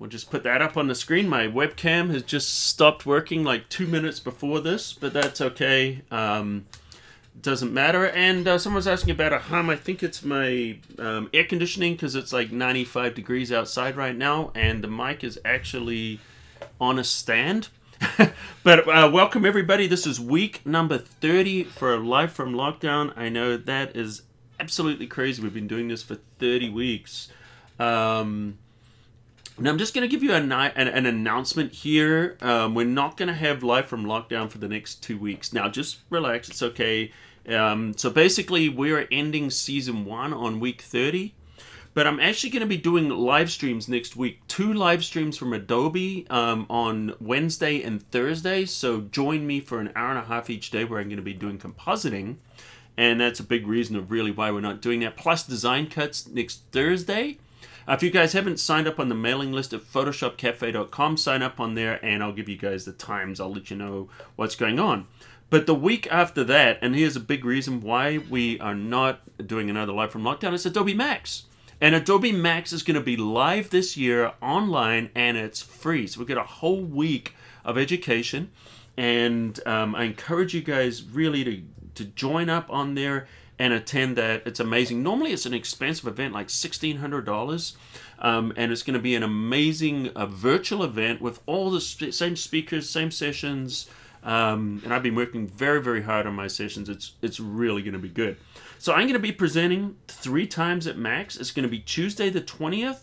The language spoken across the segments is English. We'll just put that up on the screen. My webcam has just stopped working like 2 minutes before this, but that's okay. Doesn't matter. And someone's asking about a hum. I think it's my air conditioning, because it's like 95 degrees outside right now, and the mic is actually on a stand. But welcome everybody. This is week number 30 for Live from Lockdown. I know that is absolutely crazy. We've been doing this for 30 weeks. Now, I'm just going to give you an announcement here. We're not going to have Live from Lockdown for the next 2 weeks. Now, just relax. It's okay. So basically, we're ending Season 1 on Week 30. But I'm actually going to be doing live streams next week. 2 live streams from Adobe on Wednesday and Thursday. So join me for an hour and a half each day where I'm going to be doing compositing. And that's a big reason of really why we're not doing that. Plus design cuts next Thursday. If you guys haven't signed up on the mailing list at photoshopcafe.com, sign up on there and I'll give you guys the times. I'll let you know what's going on. But the week after that, and here's a big reason why we are not doing another Live from Lockdown, it's Adobe Max. And Adobe Max is going to be live this year online, and it's free. So we've got a whole week of education. And I encourage you guys really to join up on there and attend that. It's amazing. Normally it's an expensive event, like $1,600, and it's going to be an amazing virtual event with all the same speakers, same sessions, and I've been working very, very hard on my sessions. It's really going to be good. So I'm going to be presenting 3 times at Max. It's going to be Tuesday the 20th,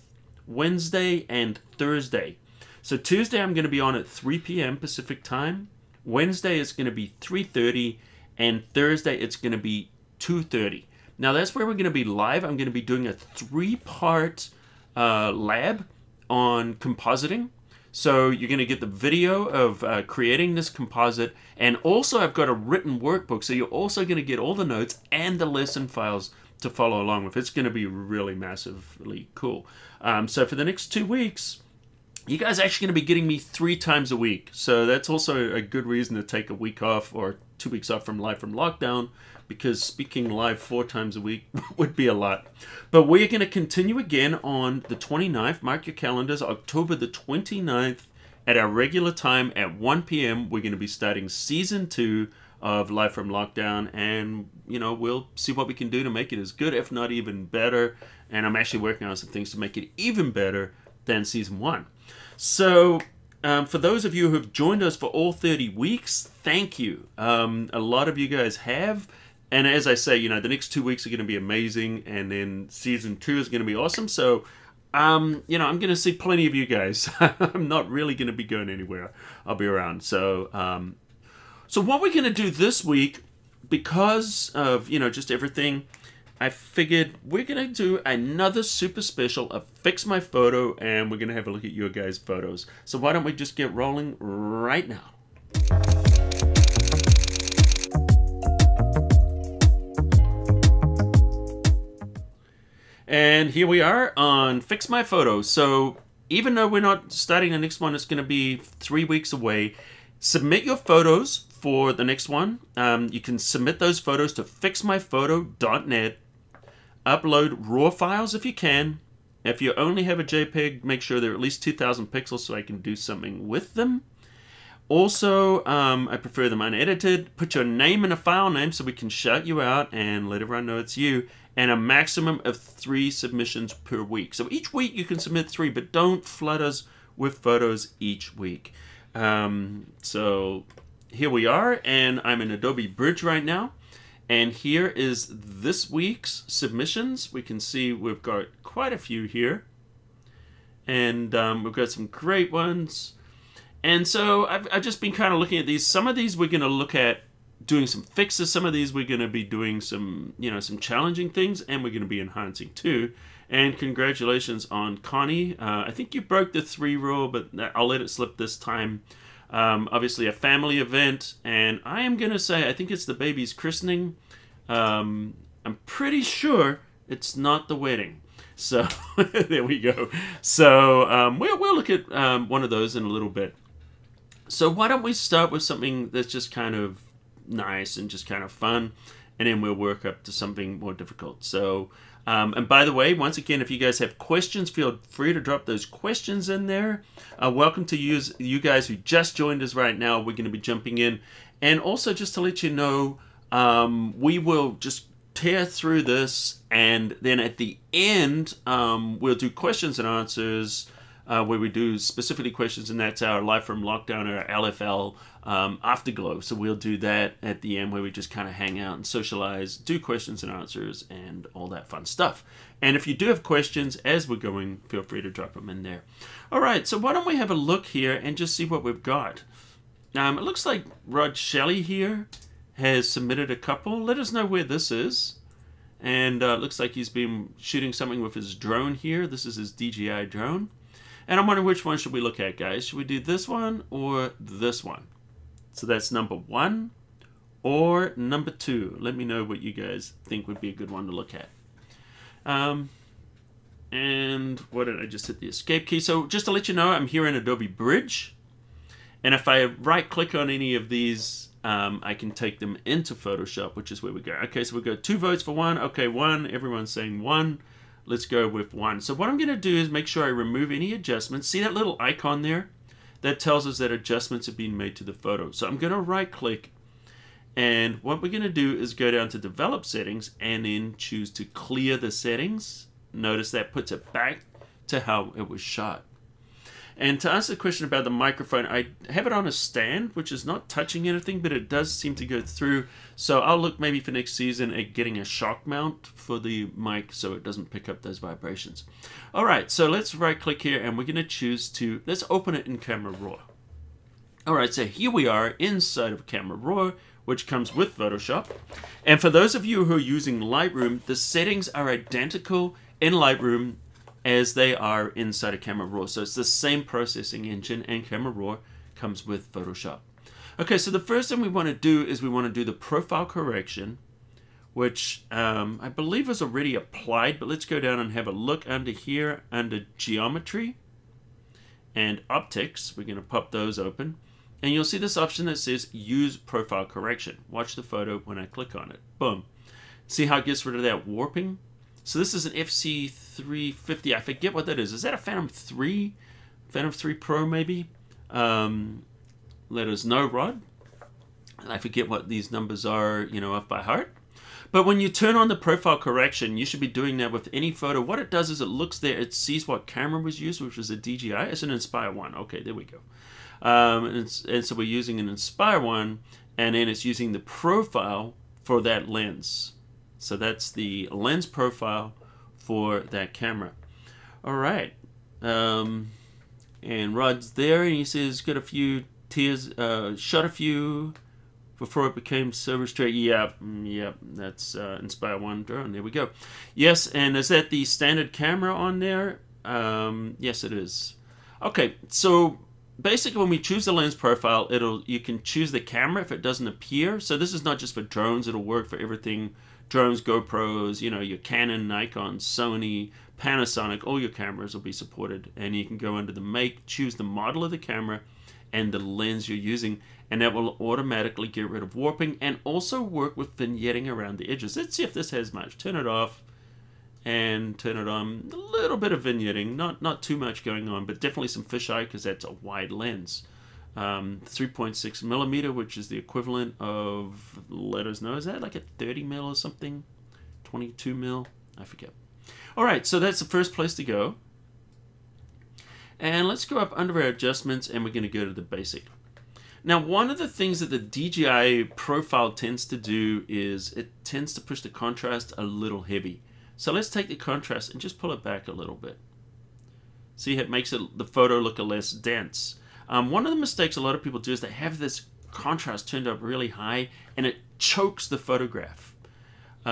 Wednesday, and Thursday. So Tuesday I'm going to be on at 3 p.m. Pacific time. Wednesday it's going to be 3:30, and Thursday it's going to be 2:30. Now that's where we're going to be live. I'm going to be doing a 3-part lab on compositing. So you're going to get the video of creating this composite, and also I've got a written workbook. So you're also going to get all the notes and the lesson files to follow along with. It's going to be really massively cool. So for the next 2 weeks, you guys are actually going to be getting me 3 times a week. So that's also a good reason to take a week off or 2 weeks off from Live from Lockdown, because speaking live 4 times a week would be a lot. But we're going to continue again on the 29th. Mark your calendars, October the 29th at our regular time at 1 p.m. We're going to be starting Season 2 of Live from Lockdown, and you know, we'll see what we can do to make it as good, if not even better. And I'm actually working on some things to make it even better than Season 1. So for those of you who have joined us for all 30 weeks, thank you. A lot of you guys have. And as I say, you know, the next 2 weeks are going to be amazing, and then Season 2 is going to be awesome. So, you know, I'm going to see plenty of you guys. I'm not really going to be going anywhere. I'll be around. So, so what we're going to do this week, because of, you know, just everything, I figured we're going to do another super special of Fix My Photo, and we're going to have a look at your guys' photos. So why don't we just get rolling right now? And here we are on Fix My Photo. So even though we're not starting the next one, it's going to be 3 weeks away. Submit your photos for the next one. You can submit those photos to fixmyphoto.net. Upload raw files if you can. If you only have a JPEG, make sure they're at least 2,000 pixels so I can do something with them. Also, I prefer them unedited. Put your name in a file name so we can shout you out and let everyone know it's you. And a maximum of 3 submissions per week. So each week you can submit 3, but don't flood us with photos each week. So here we are, and I'm in Adobe Bridge right now. And here is this week's submissions. We can see we've got quite a few here. And we've got some great ones. And so I've just been kind of looking at these. Some of these we're going to look at doing some fixes, some of these we're going to be doing some, you know, some challenging things, and we're going to be enhancing too. And congratulations on Connie. I think you broke the 3 rule, but I'll let it slip this time. Obviously a family event, and I am going to say I think it's the baby's christening. I'm pretty sure it's not the wedding. So there we go. So we'll look at one of those in a little bit. So why don't we start with something that's just kind of nice and just kind of fun, and then we'll work up to something more difficult. So And by the way, once again, if you guys have questions, feel free to drop those questions in there. Welcome to you guys who just joined us right now. We're going to be jumping in. And also just to let you know, we will just tear through this, and then at the end, we'll do questions and answers, where we do specifically questions, and that's our Live from Lockdown or LFL Afterglow. So we'll do that at the end, where we just kind of hang out and socialize, do questions and answers and all that fun stuff. And if you do have questions as we're going, feel free to drop them in there. All right, so why don't we have a look here and just see what we've got. It looks like Rod Shelley here has submitted a couple. Let us know where this is. And it looks like he's been shooting something with his drone here. This is his DJI drone. And I'm wondering, which one should we look at, guys? Should we do this one or this one? So that's number one or number two. Let me know what you guys think would be a good one to look at. And what did I just hit the escape key? So just to let you know, I'm here in Adobe Bridge. And if I right click on any of these, I can take them into Photoshop, which is where we go. Okay, so we've got 2 votes for one. Okay, one, everyone's saying one. Let's go with one. So what I'm going to do is make sure I remove any adjustments. See that little icon there? That tells us that adjustments have been made to the photo. So I'm going to right click, and what we're going to do is go down to Develop Settings and then choose to Clear the Settings. Notice that puts it back to how it was shot. And to answer the question about the microphone, I have it on a stand, which is not touching anything, but it does seem to go through. So I'll look maybe for next season at getting a shock mount for the mic so it doesn't pick up those vibrations. All right, so let's right click here, and we're going to choose to, let's open it in Camera Raw. All right, so here we are inside of Camera Raw, which comes with Photoshop. And for those of you who are using Lightroom, the settings are identical in Lightroom as they are inside of Camera Raw. So it's the same processing engine, and Camera Raw comes with Photoshop. Okay, so the first thing we want to do is we want to do the profile correction, which I believe is already applied, but let's go down and have a look under here, under Geometry and Optics. We're going to pop those open, and you'll see this option that says Use Profile Correction. Watch the photo when I click on it. Boom. See how it gets rid of that warping? So this is an FC350. I forget what that is. Is that a Phantom 3? Phantom 3 Pro, maybe? Let us know, Rod. And I forget what these numbers are, you know, off by heart. But when you turn on the profile correction, you should be doing that with any photo. What it does is it looks there. It sees what camera was used, which was a DJI. It's an Inspire 1. Okay, there we go. And so we're using an Inspire 1, and then it's using the profile for that lens. So that's the lens profile for that camera. All right. And Rod's there, and he says, got a few tears, shot a few before it became silver straight. Yep, that's Inspire 1 drone. There we go. Yes, and is that the standard camera on there? Yes, it is. Okay, so basically when we choose the lens profile, you can choose the camera if it doesn't appear. So this is not just for drones. It'll work for everything. Drones, GoPros, you know, your Canon, Nikon, Sony, Panasonic, all your cameras will be supported. And you can go under the Make, choose the model of the camera and the lens you're using, and that will automatically get rid of warping and also work with vignetting around the edges. Let's see if this has much. Turn it off and turn it on. A little bit of vignetting, not too much going on, but definitely some fisheye because that's a wide lens. 3.6mm, which is the equivalent of, let us know, is that like a 30mm or something? 22mm? I forget. All right, so that's the first place to go. And let's go up under our adjustments, and we're going to go to the basic. Now, one of the things that the DJI profile tends to do is it tends to push the contrast a little heavy. So let's take the contrast and just pull it back a little bit. See, it makes the photo look less dense. One of the mistakes a lot of people do is they have this contrast turned up really high, and it chokes the photograph. You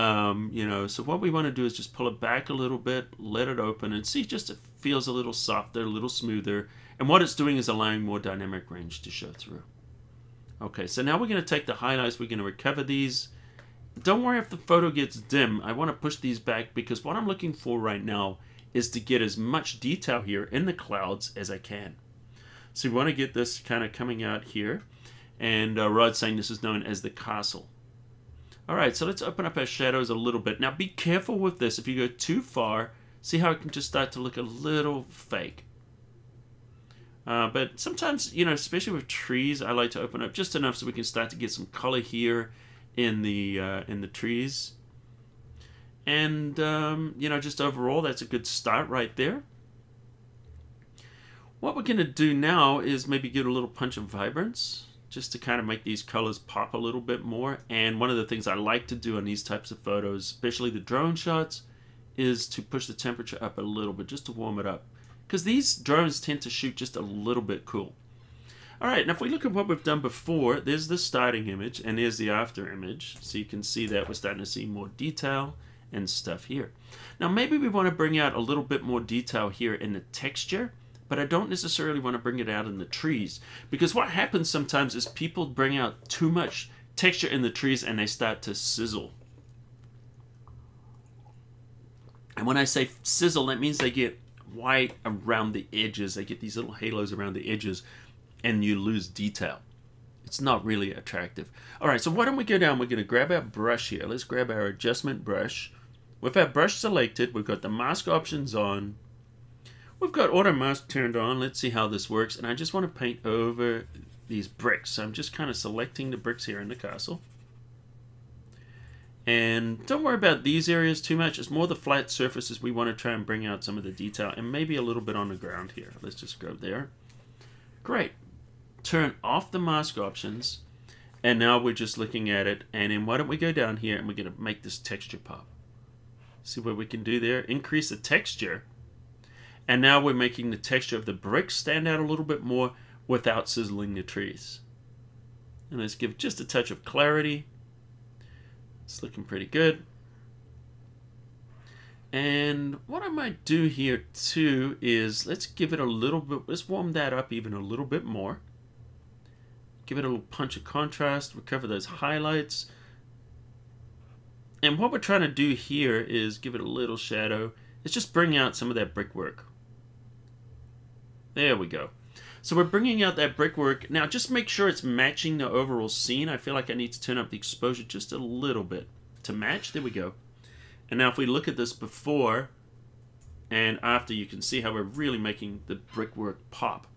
know, so what we want to do is just pull it back a little bit, let it open, and see just it feels a little softer, a little smoother. And what it's doing is allowing more dynamic range to show through. Okay, so now we're going to take the highlights. We're going to recover these. Don't worry if the photo gets dim. I want to push these back because what I'm looking for right now is to get as much detail here in the clouds as I can. So we want to get this kind of coming out here. And Rod's saying this is known as the castle. All right, so let's open up our shadows a little bit. Now be careful with this. If you go too far, see how it can just start to look a little fake. But sometimes, you know, especially with trees, I like to open up just enough so we can start to get some color here in the trees. And, you know, just overall, that's a good start right there. What we're going to do now is maybe get a little punch of vibrance just to kind of make these colors pop a little bit more. And one of the things I like to do on these types of photos, especially the drone shots, is to push the temperature up a little bit just to warm it up, because these drones tend to shoot just a little bit cool. All right, now if we look at what we've done before, there's the starting image and there's the after image. So you can see that we're starting to see more detail and stuff here. Now maybe we want to bring out a little bit more detail here in the texture, but I don't necessarily want to bring it out in the trees, because what happens sometimes is people bring out too much texture in the trees and they start to sizzle. And when I say sizzle, that means they get white around the edges. They get these little halos around the edges and you lose detail. It's not really attractive. All right, so why don't we go down? We're going to grab our brush here. Let's grab our adjustment brush. With our brush selected, we've got the mask options on. We've got auto mask turned on. Let's see how this works. And I just want to paint over these bricks. So I'm just kind of selecting the bricks here in the castle. And don't worry about these areas too much. It's more the flat surfaces we want to try and bring out some of the detail, and maybe a little bit on the ground here. Let's just go there. Great. Turn off the mask options. And now we're just looking at it. And then why don't we go down here and we're going to make this texture pop. See what we can do there. Increase the texture. And now we're making the texture of the bricks stand out a little bit more without sizzling the trees. And let's give just a touch of clarity. It's looking pretty good. And what I might do here too is let's give it a little bit, let's warm that up even a little bit more. Give it a little punch of contrast, recover those highlights. And what we're trying to do here is give it a little shadow. Let's just bring out some of that brickwork. There we go. So we're bringing out that brickwork. Now just make sure it's matching the overall scene. I feel like I need to turn up the exposure just a little bit to match. There we go. And now if we look at this before and after, you can see how we're really making the brickwork pop.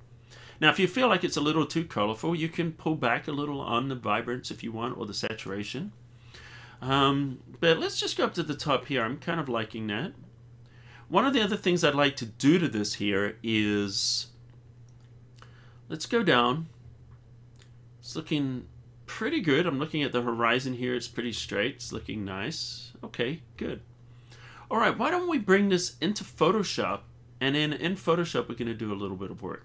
Now if you feel like it's a little too colorful, you can pull back a little on the vibrance if you want, or the saturation. But let's just go up to the top here. I'm kind of liking that. One of the other things I'd like to do to this here is... let's go down. It's looking pretty good. I'm looking at the horizon here. It's pretty straight. It's looking nice. Okay, good. All right, why don't we bring this into Photoshop? And then in Photoshop, we're going to do a little bit of work.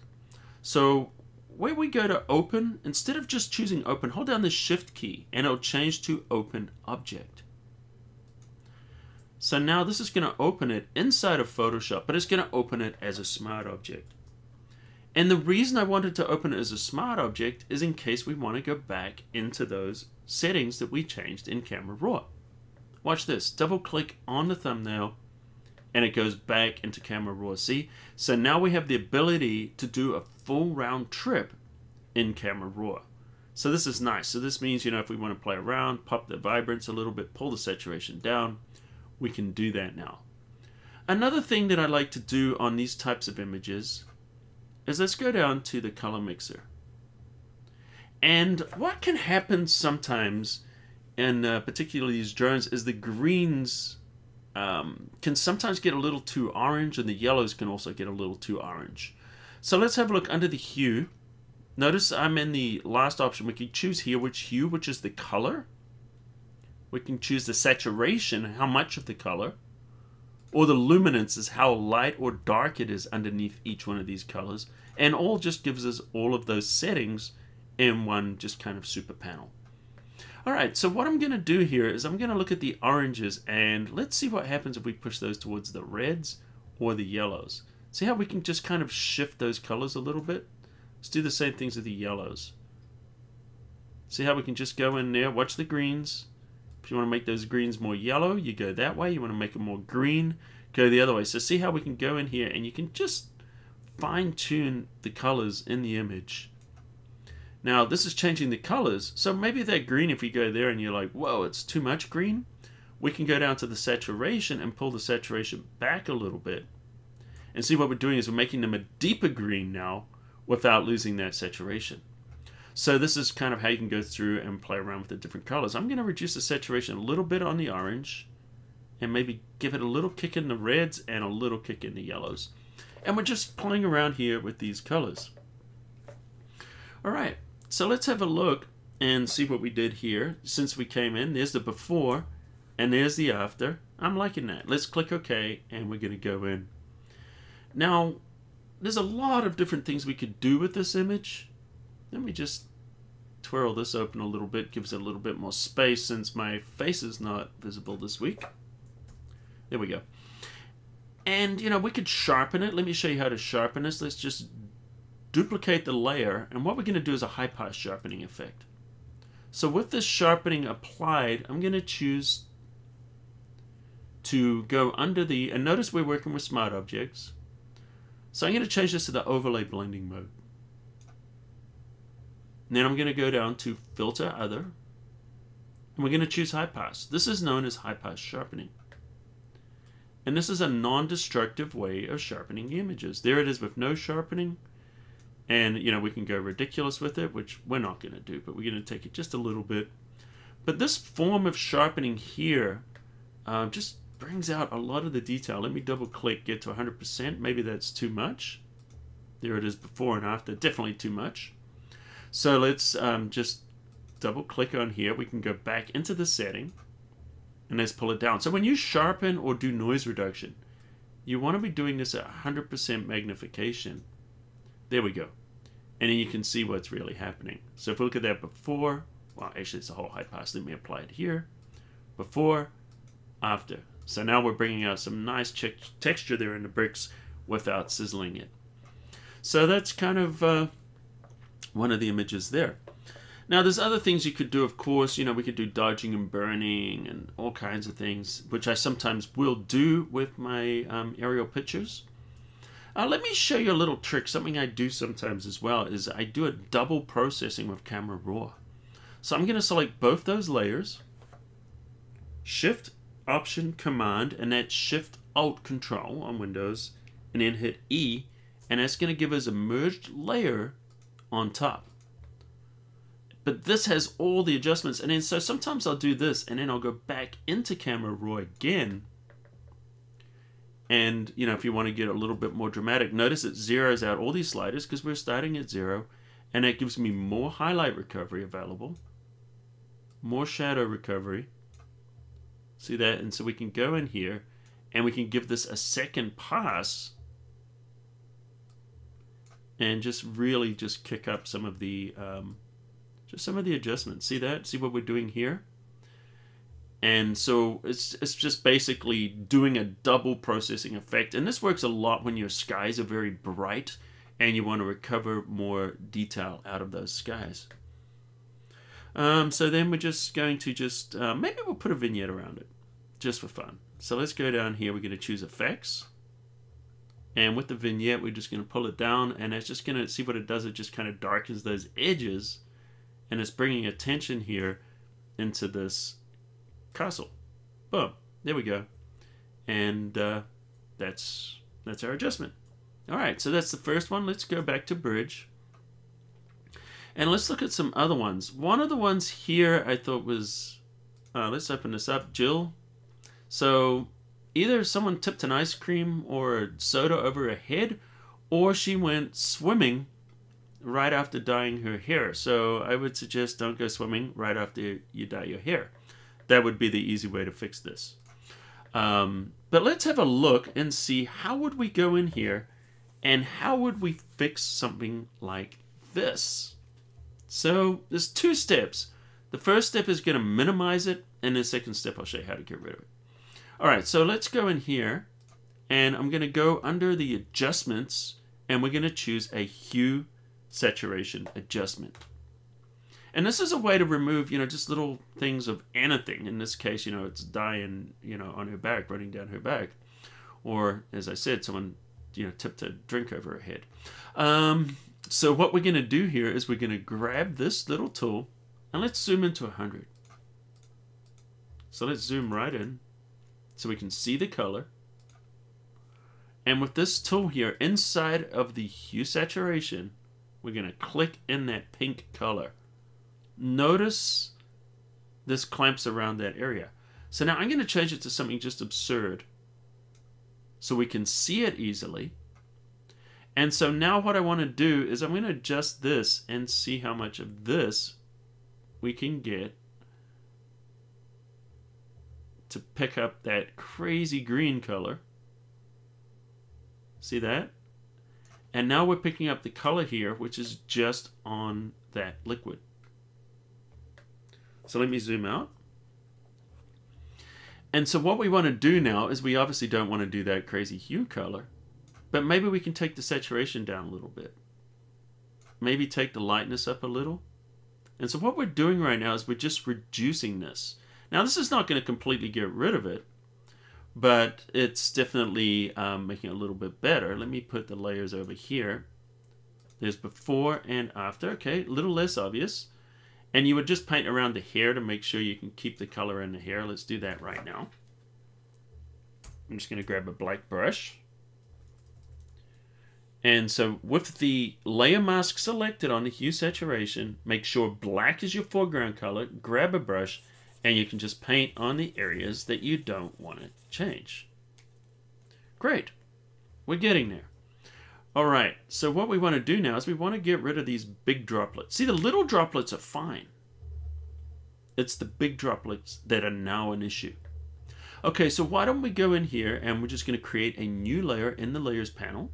So where we go to Open, instead of just choosing Open, hold down the Shift key, and it'll change to Open Object. So now this is going to open it inside of Photoshop, but it's going to open it as a smart object. And the reason I wanted to open it as a smart object is in case we want to go back into those settings that we changed in Camera Raw. Watch this. Double click on the thumbnail and it goes back into Camera Raw. See? So now we have the ability to do a full round trip in Camera Raw. So this is nice. So this means, you know, if we want to play around, pop the vibrance a little bit, pull the saturation down, we can do that now. Another thing that I like to do on these types of images is let's go down to the color mixer. And what can happen sometimes, and particularly these drones, is the greens can sometimes get a little too orange, and the yellows can also get a little too orange. So let's have a look under the hue. Notice I'm in the last option. We can choose here which hue, which is the color. We can choose the saturation, how much of the color. Or the luminance is how light or dark it is underneath each one of these colors. And all just gives us all of those settings in one just kind of super panel. All right, so what I'm going to do here is I'm going to look at the oranges, and let's see what happens if we push those towards the reds or the yellows. See how we can just kind of shift those colors a little bit? Let's do the same things with the yellows. See how we can just go in there, watch the greens. If you want to make those greens more yellow, you go that way. You want to make them more green, go the other way. So see how we can go in here and you can just fine tune the colors in the image Now this is changing the colors, so maybe that green, if we go there and you're like, whoa, it's too much green, we can go down to the saturation and pull the saturation back a little bit. And see, what we're doing is we're making them a deeper green now without losing that saturation. So this is kind of how you can go through and play around with the different colors. I'm going to reduce the saturation a little bit on the orange and maybe give it a little kick in the reds and a little kick in the yellows. And we're just playing around here with these colors. All right, so let's have a look and see what we did here since we came in. There's the before and there's the after. I'm liking that. Let's click OK and we're going to go in. Now, there's a lot of different things we could do with this image. Let me just twirl this open a little bit, gives it a little bit more space since my face is not visible this week. There we go. And, you know, we could sharpen it. Let me show you how to sharpen this. Let's just duplicate the layer. And what we're going to do is a high-pass sharpening effect. So with this sharpening applied, I'm going to choose to go under the... And notice we're working with smart objects. So I'm going to change this to the overlay blending mode. And then I'm going to go down to filter other. And we're going to choose high pass. This is known as high pass sharpening. And this is a non-destructive way of sharpening images. There it is with no sharpening. And, you know, we can go ridiculous with it, which we're not going to do, but we're going to take it just a little bit. But this form of sharpening here just brings out a lot of the detail. Let me double click, get to 100%. Maybe that's too much. There it is before and after, definitely too much. So let's just double click on here. We can go back into the setting and let's pull it down. So when you sharpen or do noise reduction, you want to be doing this at 100% magnification. There we go. And then you can see what's really happening. So if we look at that before, well, actually it's a whole high pass. Let me apply it here. Before, after. So now we're bringing out some nice texture there in the bricks without sizzling it. So that's kind of one of the images there. Now there's other things you could do, of course. You know, we could do dodging and burning and all kinds of things, which I sometimes will do with my aerial pictures. Let me show you a little trick. Something I do sometimes as well is I do a double processing with Camera Raw. So I'm going to select both those layers, Shift, Option, Command, and that's Shift, Alt, Control on Windows, and then hit E, and that's going to give us a merged layer on top. But this has all the adjustments, and then so sometimes I'll do this, and then I'll go back into Camera Raw again. And, you know, if you want to get a little bit more dramatic, notice it zeroes out all these sliders because we're starting at zero, and that gives me more highlight recovery available, more shadow recovery. See that? And so we can go in here and we can give this a second pass and just really just kick up some of the just some of the adjustments. See that? See what we're doing here? And so it's just basically doing a double processing effect. And this works a lot when your skies are very bright and you want to recover more detail out of those skies. So then we're just going to just, maybe we'll put a vignette around it, just for fun. So let's go down here, we're going to choose effects. And with the vignette, we're just going to pull it down, and it's just going to, see what it does, it just kind of darkens those edges, and it's bringing attention here into this castle. Boom, there we go. And that's our adjustment. All right, so that's the first one. Let's go back to Bridge. And let's look at some other ones. One of the ones here I thought was, let's open this up, Jill. So either someone tipped an ice cream or soda over her head, or she went swimming right after dyeing her hair. So I would suggest don't go swimming right after you dye your hair. That would be the easy way to fix this. But let's have a look and see how would we go in here and how would we fix something like this. So there's two steps. The first step is going to minimize it, and the second step I'll show you how to get rid of it. All right, so let's go in here, and I'm going to go under the adjustments, and we're going to choose a hue saturation adjustment. And this is a way to remove, you know, just little things of anything. In this case, you know, it's dyeing, you know, on her back, running down her back, or as I said, someone, you know, tipped a drink over her head. So what we're going to do here is we're going to grab this little tool and let's zoom into 100. So let's zoom right in so we can see the color. And with this tool here, inside of the hue saturation, we're going to click in that pink color. Notice this clamps around that area. So now I'm going to change it to something just absurd so we can see it easily. And so now what I want to do is I'm going to adjust this and see how much of this we can get to pick up that crazy green color. See that? And now we're picking up the color here, which is just on that liquid. So let me zoom out. And so what we want to do now is we obviously don't want to do that crazy hue color, but maybe we can take the saturation down a little bit. Maybe take the lightness up a little. And so what we're doing right now is we're just reducing this. Now this is not going to completely get rid of it, but it's definitely making it a little bit better. Let me put the layers over here. There's before and after. Okay, a little less obvious. And you would just paint around the hair to make sure you can keep the color in the hair. Let's do that right now. I'm just going to grab a black brush. And so with the layer mask selected on the hue saturation, make sure black is your foreground color, grab a brush, and you can just paint on the areas that you don't want to change. Great. We're getting there. All right, so what we want to do now is we want to get rid of these big droplets. See, the little droplets are fine. It's the big droplets that are now an issue. Okay, so why don't we go in here and we're just going to create a new layer in the layers panel,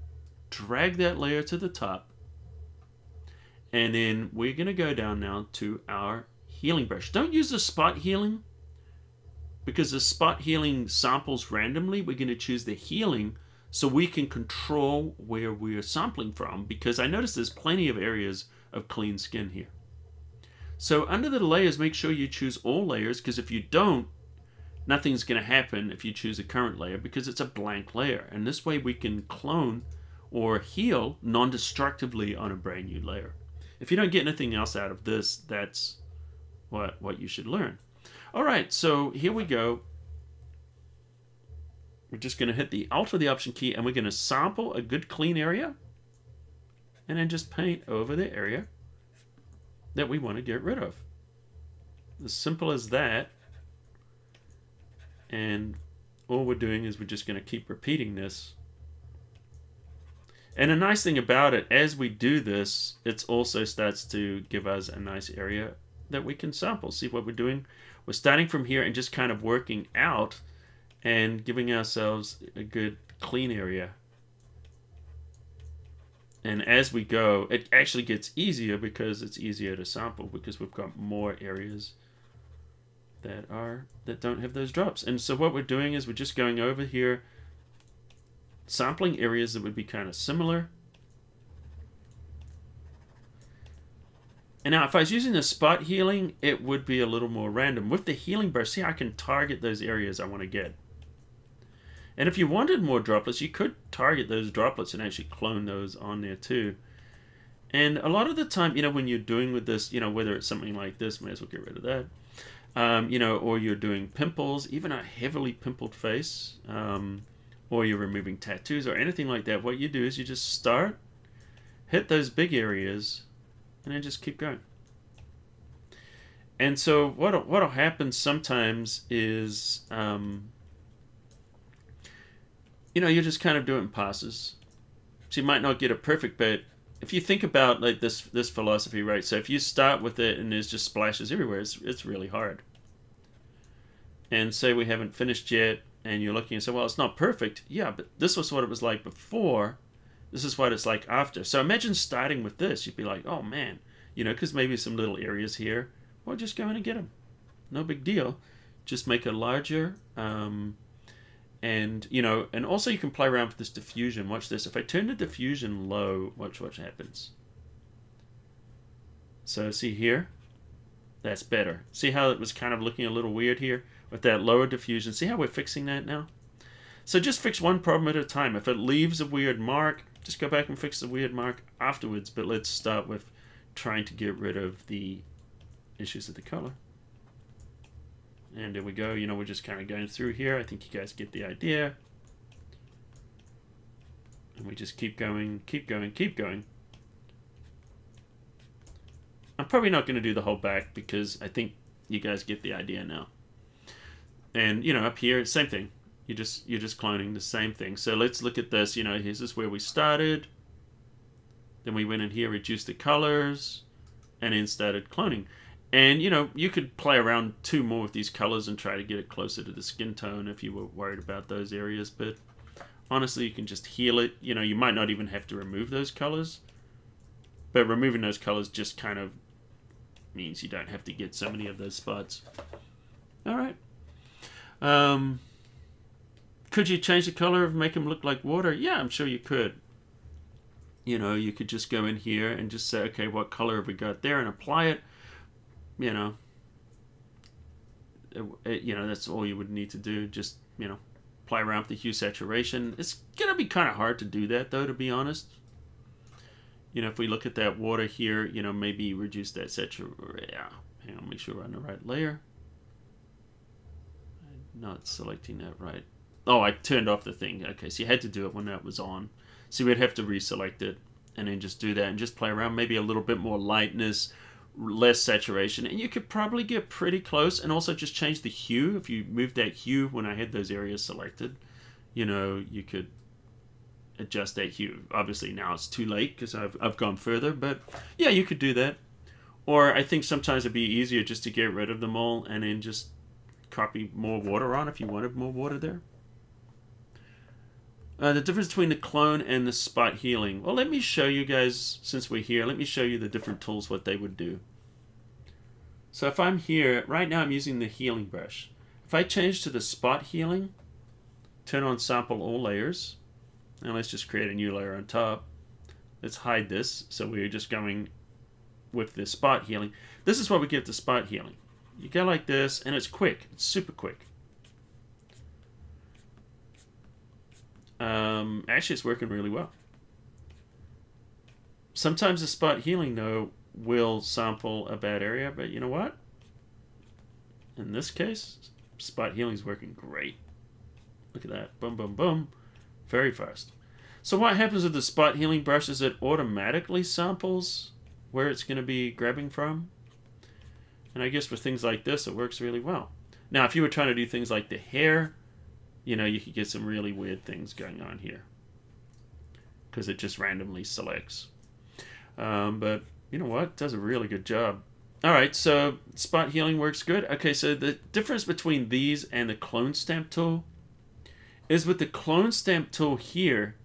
drag that layer to the top, and then we're going to go down now to our healing brush. Don't use the spot healing because the spot healing samples randomly. We're going to choose the healing so we can control where we're sampling from, because I notice there's plenty of areas of clean skin here. So under the layers, make sure you choose all layers, because if you don't, nothing's going to happen if you choose a current layer, because it's a blank layer. And this way we can clone or heal non-destructively on a brand new layer. If you don't get anything else out of this, that's what you should learn. All right, so here we go. We're just going to hit the Alt or the Option key, and we're going to sample a good clean area and then just paint over the area that we want to get rid of. As simple as that. And all we're doing is we're just going to keep repeating this. And a nice thing about it, as we do this, it also starts to give us a nice area that we can sample. See what we're doing? We're starting from here and just kind of working out and giving ourselves a good clean area. And as we go, it actually gets easier because it's easier to sample, because we've got more areas that don't have those drops. And so what we're doing is we're just going over here, sampling areas that would be kind of similar. And now if I was using the spot healing, it would be a little more random. With the healing brush, see, I can target those areas I want to get. And if you wanted more droplets, you could target those droplets and actually clone those on there too. And a lot of the time, you know, when you're doing with this, you know, whether it's something like this, may as well get rid of that. You know, or you're doing pimples, even a heavily pimpled face, or you're removing tattoos or anything like that, what you do is you just start, hit those big areas, and then just keep going. And so what'll happen sometimes is, you know, you just kind of do it in passes. So you might not get a perfect, but if you think about like this philosophy, right? So if you start with it and there's just splashes everywhere, it's really hard. And say we haven't finished yet, and you're looking and say, well, it's not perfect. Yeah, but this was what it was like before. This is what it's like after. So imagine starting with this. You'd be like, oh, man, you know, because maybe some little areas here. Well, just go in and get them. No big deal. Just make it larger. And, you know, and also you can play around with this diffusion. Watch this. If I turn the diffusion low, watch what happens. So see here? That's better. See how it was kind of looking a little weird here with that lower diffusion? See how we're fixing that now? So just fix one problem at a time. If it leaves a weird mark, just go back and fix the weird mark afterwards, but let's start with trying to get rid of the issues with the color. And there we go. You know, we're just kind of going through here. I think you guys get the idea. And we just keep going, keep going, keep going. I'm probably not going to do the whole back because I think you guys get the idea now. And, you know, up here, same thing. You're just cloning the same thing. So let's look at this. You know, here's this where we started. Then we went in here, reduced the colors, and then started cloning. And, you know, you could play around two more with these colors and try to get it closer to the skin tone if you were worried about those areas. But honestly, you can just heal it. You know, you might not even have to remove those colors. But removing those colors just kind of means you don't have to get so many of those spots. All right. Could you change the color and make them look like water? Yeah, I'm sure you could. You know, you could just go in here and just say, okay, what color have we got there, and apply it. You know, that's all you would need to do. Just, you know, play around with the hue saturation. It's going to be kind of hard to do that, though, to be honest. You know, if we look at that water here, you know, maybe reduce that saturation. Yeah. Hang on, make sure we're on the right layer. I'm not selecting that right. Oh, I turned off the thing. Okay, so you had to do it when that was on. So we'd have to reselect it and then just do that and just play around. Maybe a little bit more lightness, less saturation, and you could probably get pretty close. And also just change the hue. If you move that hue when I had those areas selected, you know, you could adjust that hue. Obviously now it's too late because I've gone further, but yeah, you could do that. Or I think sometimes it'd be easier just to get rid of them all and then just copy more water on if you wanted more water there. The difference between the clone and the spot healing. Well, let me show you guys, since we're here, let me show you the different tools, what they would do. So if I'm here, right now I'm using the healing brush. If I change to the spot healing, turn on sample all layers, and let's just create a new layer on top. Let's hide this, so we're just going with the spot healing. This is what we get the spot healing. You go like this, and it's quick. It's super quick. Actually, it's working really well. Sometimes the spot healing, though, will sample a bad area, but you know what? In this case, spot healing is working great. Look at that. Boom, boom, boom. Very fast. So what happens with the spot healing brush is it automatically samples where it's going to be grabbing from. And I guess for things like this, it works really well. Now, if you were trying to do things like the hair, you know, you could get some really weird things going on here because it just randomly selects. But you know what? It does a really good job. All right, so spot healing works good. Okay, so the difference between these and the clone stamp tool is with the clone stamp tool here,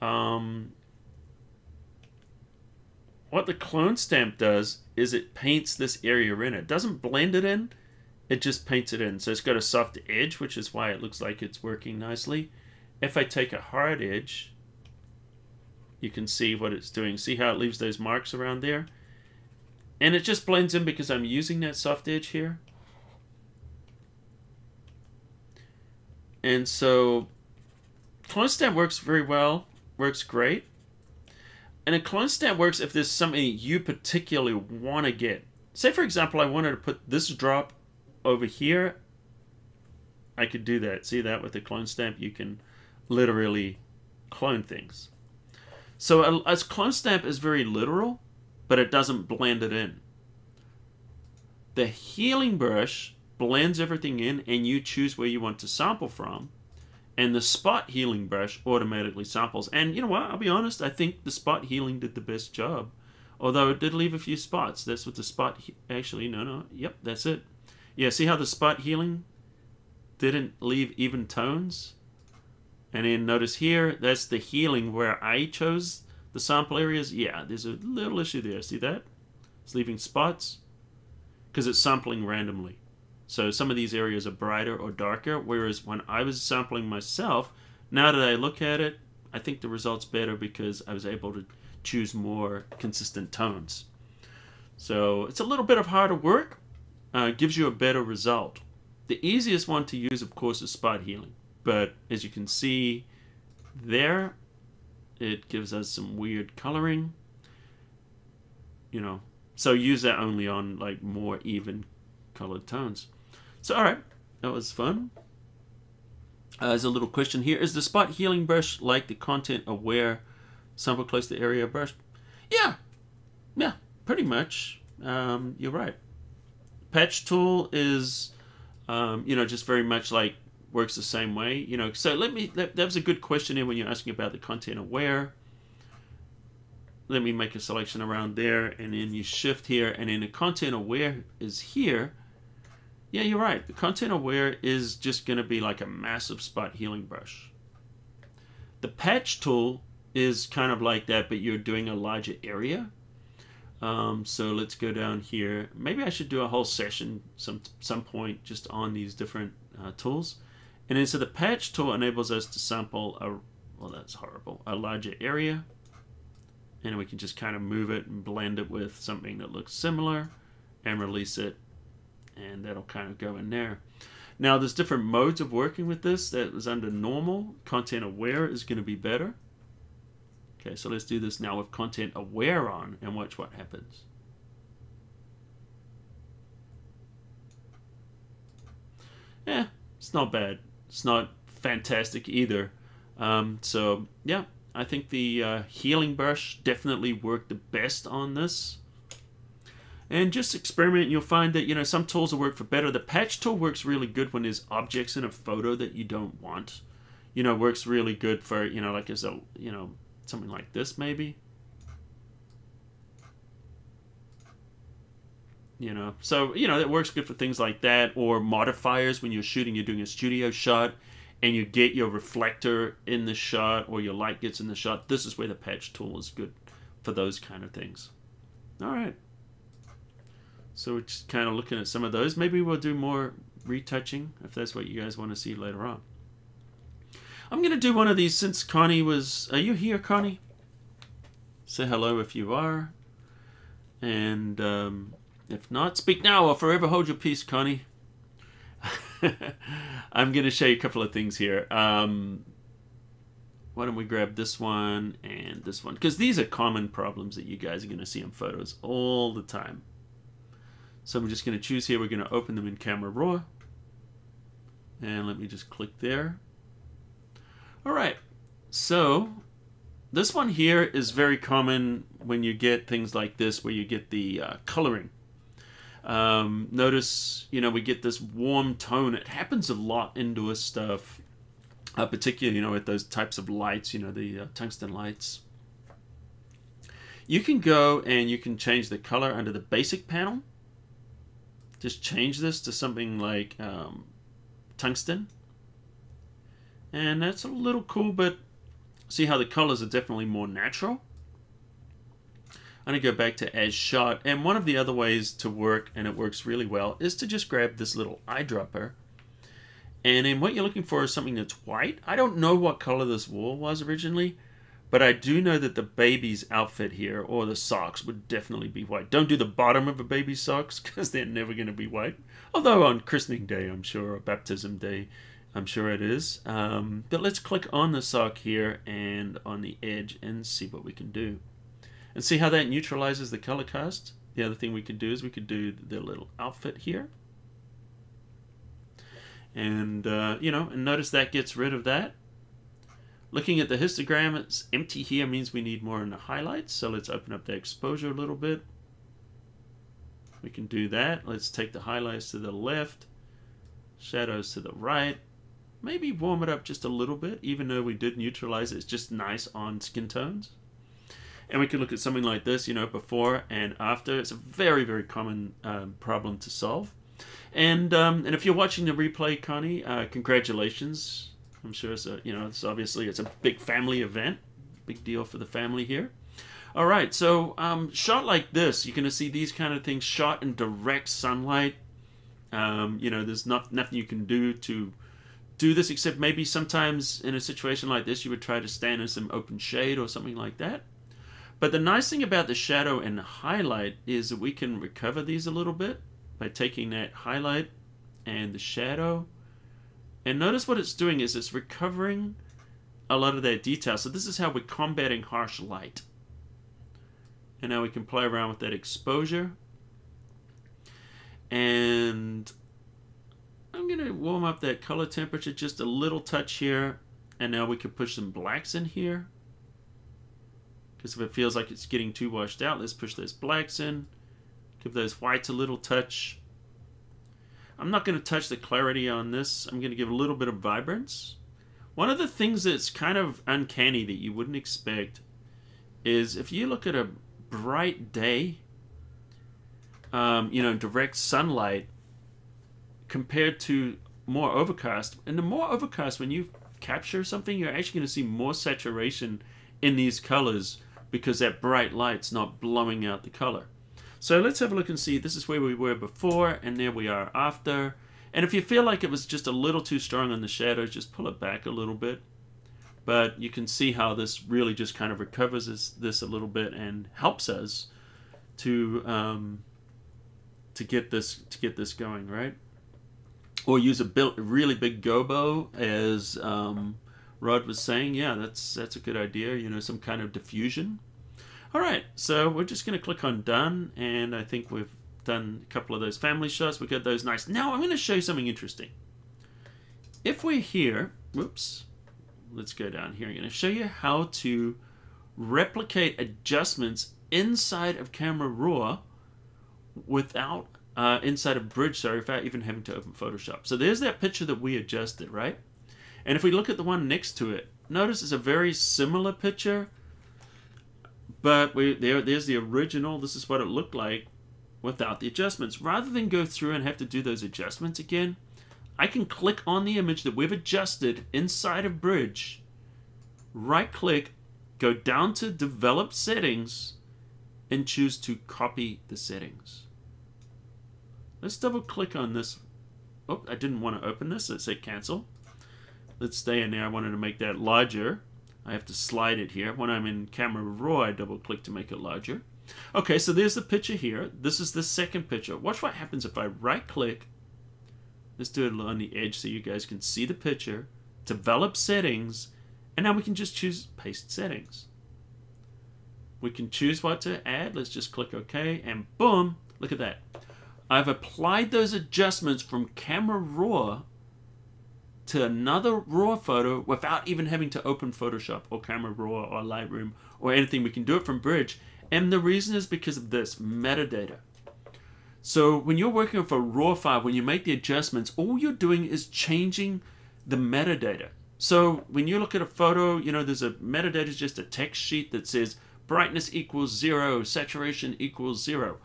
what the clone stamp does is it paints this area in. It doesn't blend it in. It just paints it in. So it's got a soft edge, which is why it looks like it's working nicely. If I take a hard edge, you can see what it's doing. See how it leaves those marks around there? And it just blends in because I'm using that soft edge here. And so clone stamp works very well, works great. And a clone stamp works if there's something you particularly want to get. Say, for example, I wanted to put this drop over here. I could do that. See that with the clone stamp? You can literally clone things. So a clone stamp is very literal, but it doesn't blend it in. The healing brush blends everything in, and you choose where you want to sample from. And the spot healing brush automatically samples. And you know what? I'll be honest. I think the spot healing did the best job, although it did leave a few spots. That's what the spot actually. No. Yep, that's it. Yeah, see how the spot healing didn't leave even tones? And then notice here, that's the healing where I chose the sample areas. Yeah, there's a little issue there. See that? It's leaving spots because it's sampling randomly. So some of these areas are brighter or darker, whereas when I was sampling myself, now that I look at it, I think the result's better because I was able to choose more consistent tones. So it's a little bit of harder work. Gives you a better result. The easiest one to use, of course, is spot healing. But as you can see there, It gives us some weird coloring, you know. So use that only on like more even colored tones. So all right, that was fun. There's a little question here. Is the spot healing brush like the content aware sample close to area brush? Yeah, yeah, pretty much. You're right. Patch tool is, you know, just very much like works the same way, you know. So that was a good question here when you're asking about the content aware. Let me make a selection around there, and then you shift here, and then the content aware is here. Yeah, you're right. The content aware is just going to be like a massive spot healing brush. The patch tool is kind of like that, but you're doing a larger area. So let's go down here. Maybe I should do a whole session some point just on these different tools. And then so the patch tool enables us to sample well, that's horrible, a larger area. And we can just kind of move it and blend it with something that looks similar and release it. And that'll kind of go in there. Now there's different modes of working with this. That was under normal. Content aware is going to be better. Okay, so let's do this now with content aware on and watch what happens. Yeah, it's not bad. It's not fantastic either. So yeah, I think the healing brush definitely worked the best on this. And just experiment, and you'll find that, you know, some tools will work for better. The patch tool works really good when there's objects in a photo that you don't want. You know, works really good for, you know, like as a, you know, something like this maybe. You know, so, you know, that works good for things like that, or modifiers when you're shooting, you're doing a studio shot and you get your reflector in the shot or your light gets in the shot. This is where the patch tool is good for those kind of things. All right. So we're just kind of looking at some of those. Maybe we'll do more retouching if that's what you guys want to see later on. I'm going to do one of these since Connie was... Are you here, Connie? Say hello if you are. And if not, speak now or forever hold your peace, Connie. I'm going to show you a couple of things here. Why don't we grab this one and this one? Because these are common problems that you guys are going to see in photos all the time. So I'm just going to choose here, we're going to open them in Camera Raw. And let me just click there. All right, so this one here is very common when you get things like this where you get the coloring. Notice, you know, we get this warm tone. It happens a lot indoor stuff, particularly, you know, with those types of lights, you know, the tungsten lights. You can go and you can change the color under the basic panel. Just change this to something like tungsten. And that's a little cool, but see how the colors are definitely more natural. I'm going to go back to as shot. And one of the other ways to work, and it works really well, is to just grab this little eyedropper. And then what you're looking for is something that's white. I don't know what color this wall was originally, but I do know that the baby's outfit here, or the socks, would definitely be white. Don't do the bottom of a baby's socks, because they're never going to be white. Although on christening day, I'm sure, or baptism day, I'm sure it is. But let's click on the sock here and on the edge and see what we can do. And see how that neutralizes the color cast? The other thing we could do is we could do the little outfit here. And, you know, and notice that gets rid of that. Looking at the histogram, it's empty here, means we need more in the highlights. So let's open up the exposure a little bit. We can do that. Let's take the highlights to the left, shadows to the right. Maybe warm it up just a little bit, even though we did neutralize it. It's just nice on skin tones. And we can look at something like this, you know, before and after. It's a very, very common problem to solve. And if you're watching the replay, Connie, congratulations. I'm sure it's a, you know, it's obviously it's a big family event, big deal for the family here. All right, so shot like this, you're gonna see these kind of things shot in direct sunlight. You know, there's nothing you can do to do this, except maybe sometimes in a situation like this, you would try to stand in some open shade or something like that. But the nice thing about the shadow and the highlight is that we can recover these a little bit by taking that highlight and the shadow. And notice what it's doing is it's recovering a lot of that detail. So this is how we're combating harsh light. And now we can play around with that exposure. And I'm going to warm up that color temperature just a little touch here. And now we can push some blacks in here. Because if it feels like it's getting too washed out, let's push those blacks in. Give those whites a little touch. I'm not going to touch the clarity on this. I'm going to give a little bit of vibrance. One of the things that's kind of uncanny that you wouldn't expect is if you look at a bright day, you know, direct sunlight compared to more overcast. And the more overcast, when you capture something, you're actually going to see more saturation in these colors because that bright light's not blowing out the color. So let's have a look and see. This is where we were before, and there we are after. And if you feel like it was just a little too strong on the shadows, just pull it back a little bit. But you can see how this really just kind of recovers this a little bit and helps us to get this going, right? Or use a really big gobo, as Rod was saying. Yeah, that's a good idea. You know, some kind of diffusion. All right, so we're just going to click on done, and I think we've done a couple of those family shots. We got those nice. Now I'm going to show you something interesting. If we're here, whoops, let's go down here. I'm going to show you how to replicate adjustments inside of Camera Raw without, inside of Bridge, sorry, without even having to open Photoshop. So there's that picture that we adjusted, right? And if we look at the one next to it, notice it's a very similar picture. But there's the original. This is what it looked like without the adjustments. Rather than go through and have to do those adjustments again, I can click on the image that we've adjusted inside of Bridge, right-click, go down to Develop Settings, and choose to copy the settings. Let's double-click on this. Oh, I didn't want to open this. So it said cancel. Let's stay in there. I wanted to make that larger. I have to slide it here. When I'm in Camera Raw, I double-click to make it larger. Okay, so there's the picture here. This is the second picture. Watch what happens if I right-click. Let's do it on the edge so you guys can see the picture. Develop settings, and now we can just choose paste settings. We can choose what to add. Let's just click OK, and boom, look at that. I've applied those adjustments from Camera Raw to another raw photo without even having to open Photoshop or Camera Raw or Lightroom or anything. We can do it from Bridge, and the reason is because of this metadata. So when you're working with a raw file, when you make the adjustments, all you're doing is changing the metadata. So when you look at a photo, you know, there's a metadata, is just a text sheet that says brightness equals 0, saturation equals 0.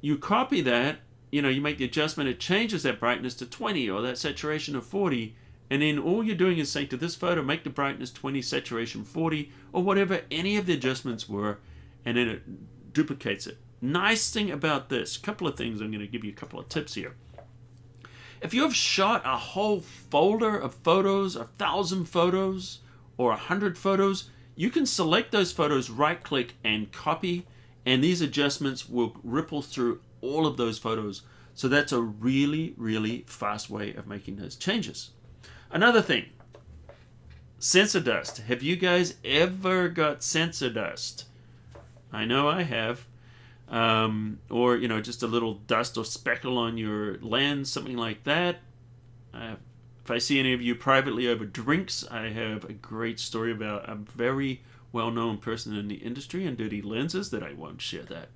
You copy that, you know, you make the adjustment, it changes that brightness to 20 or that saturation of 40. And then all you're doing is saying to this photo, make the brightness 20, saturation 40, or whatever any of the adjustments were, and then it duplicates it. Nice thing about this, a couple of things, I'm going to give you a couple of tips here. If you have shot a whole folder of photos, 1,000 photos, or 100 photos, you can select those photos, right-click, and copy, and these adjustments will ripple through all of those photos. So that's a really, really fast way of making those changes. Another thing, sensor dust. Have you guys ever got sensor dust? I know I have. Or, you know, just a little dust or speckle on your lens, something like that. If I see any of you privately over drinks, I have a great story about a very well-known person in the industry and dirty lenses that I won't share that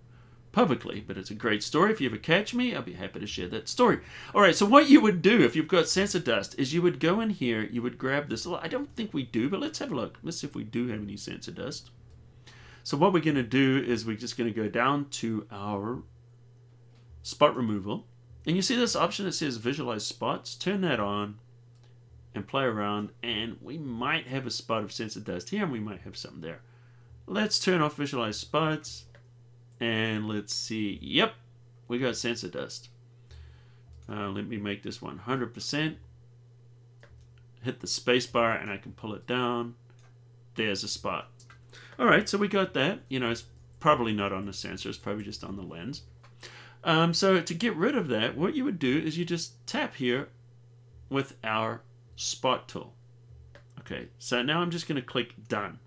publicly, but it's a great story. If you ever catch me, I'll be happy to share that story. All right, so what you would do if you've got sensor dust is you would go in here, you would grab this. I don't think we do, but let's have a look. Let's see if we do have any sensor dust. So what we're going to do is we're just going to go down to our spot removal. And you see this option that says visualize spots. Turn that on and play around. And we might have a spot of sensor dust here, and we might have some there. Let's turn off visualize spots. And let's see. Yep, we got sensor dust. Let me make this 100%. Hit the space bar, and I can pull it down. There's a spot. All right, so we got that. You know, it's probably not on the sensor. It's probably just on the lens. So to get rid of that, what you would do is you just tap here with our spot tool. Okay, so now I'm just going to click done.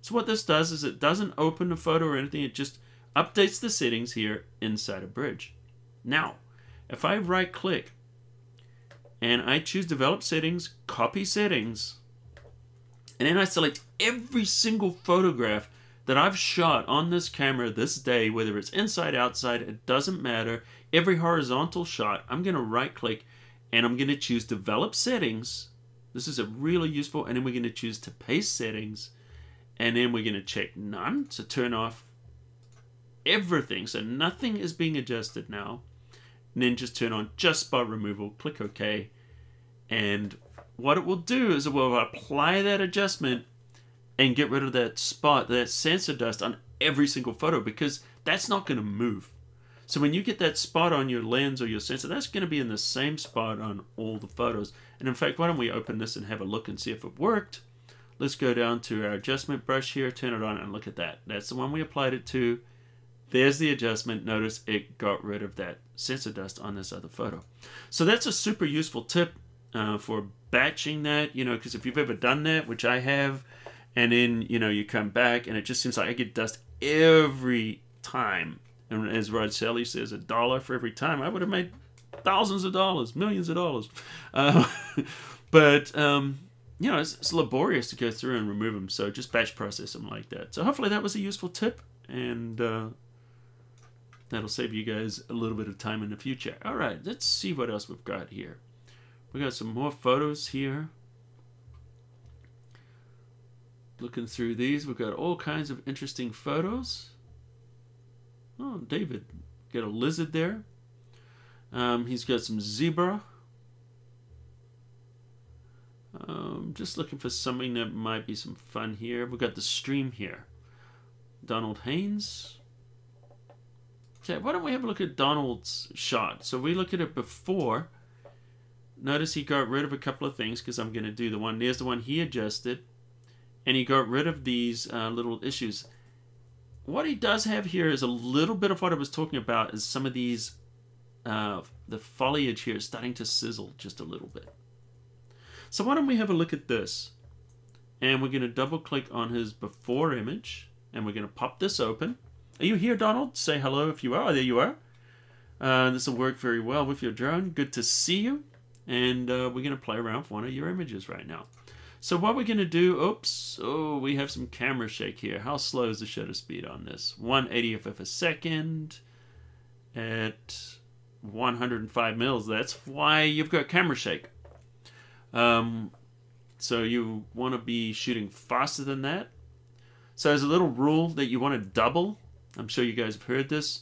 So what this does is it doesn't open a photo or anything, it just updates the settings here inside of Bridge. Now, if I right click and I choose develop settings, copy settings, and then I select every single photograph that I've shot on this camera this day, whether it's inside, outside, it doesn't matter. Every horizontal shot, I'm gonna right click and I'm gonna choose develop settings. This is a really useful, and then we're gonna choose to paste settings, and then we're gonna check none to turn off everything. So nothing is being adjusted now. And then just turn on just spot removal, click OK. And what it will do is it will apply that adjustment and get rid of that spot, that sensor dust on every single photo, because that's not going to move. So when you get that spot on your lens or your sensor, that's going to be in the same spot on all the photos. And in fact, why don't we open this and have a look and see if it worked. Let's go down to our adjustment brush here, turn it on, and look at that. That's the one we applied it to. There's the adjustment. Notice it got rid of that sensor dust on this other photo. So that's a super useful tip for batching that, you know, because if you've ever done that, which I have, and then, you know, you come back and it just seems like I get dust every time. And as Rod Selly says, $1 for every time. I would have made thousands of dollars, millions of dollars. You know, it's laborious to go through and remove them. So just batch process them like that. So hopefully that was a useful tip, and that'll save you guys a little bit of time in the future. All right, let's see what else we've got here. We got some more photos here. Looking through these, we've got all kinds of interesting photos. Oh, David, got a lizard there. He's got some zebra. Just looking for something that might be some fun here. We've got the stream here. Donald Haynes. Okay, why don't we have a look at Donald's shot? So we look at it before. Notice he got rid of a couple of things, because I'm going to do the one. There's the one he adjusted. And he got rid of these little issues. What he does have here is a little bit of what I was talking about, is some of these, the foliage here is starting to sizzle just a little bit. So why don't we have a look at this? And we're going to double click on his before image. And we're going to pop this open. Are you here, Donald? Say hello if you are. Oh, there you are. This will work very well with your drone. Good to see you. And we're going to play around with one of your images right now. So what we're going to do, oops, oh, we have some camera shake here. How slow is the shutter speed on this? 1/80th of a second at 105 mils. That's why you've got camera shake. So you want to be shooting faster than that. So there's a little rule that you want to double. I'm sure you guys have heard this.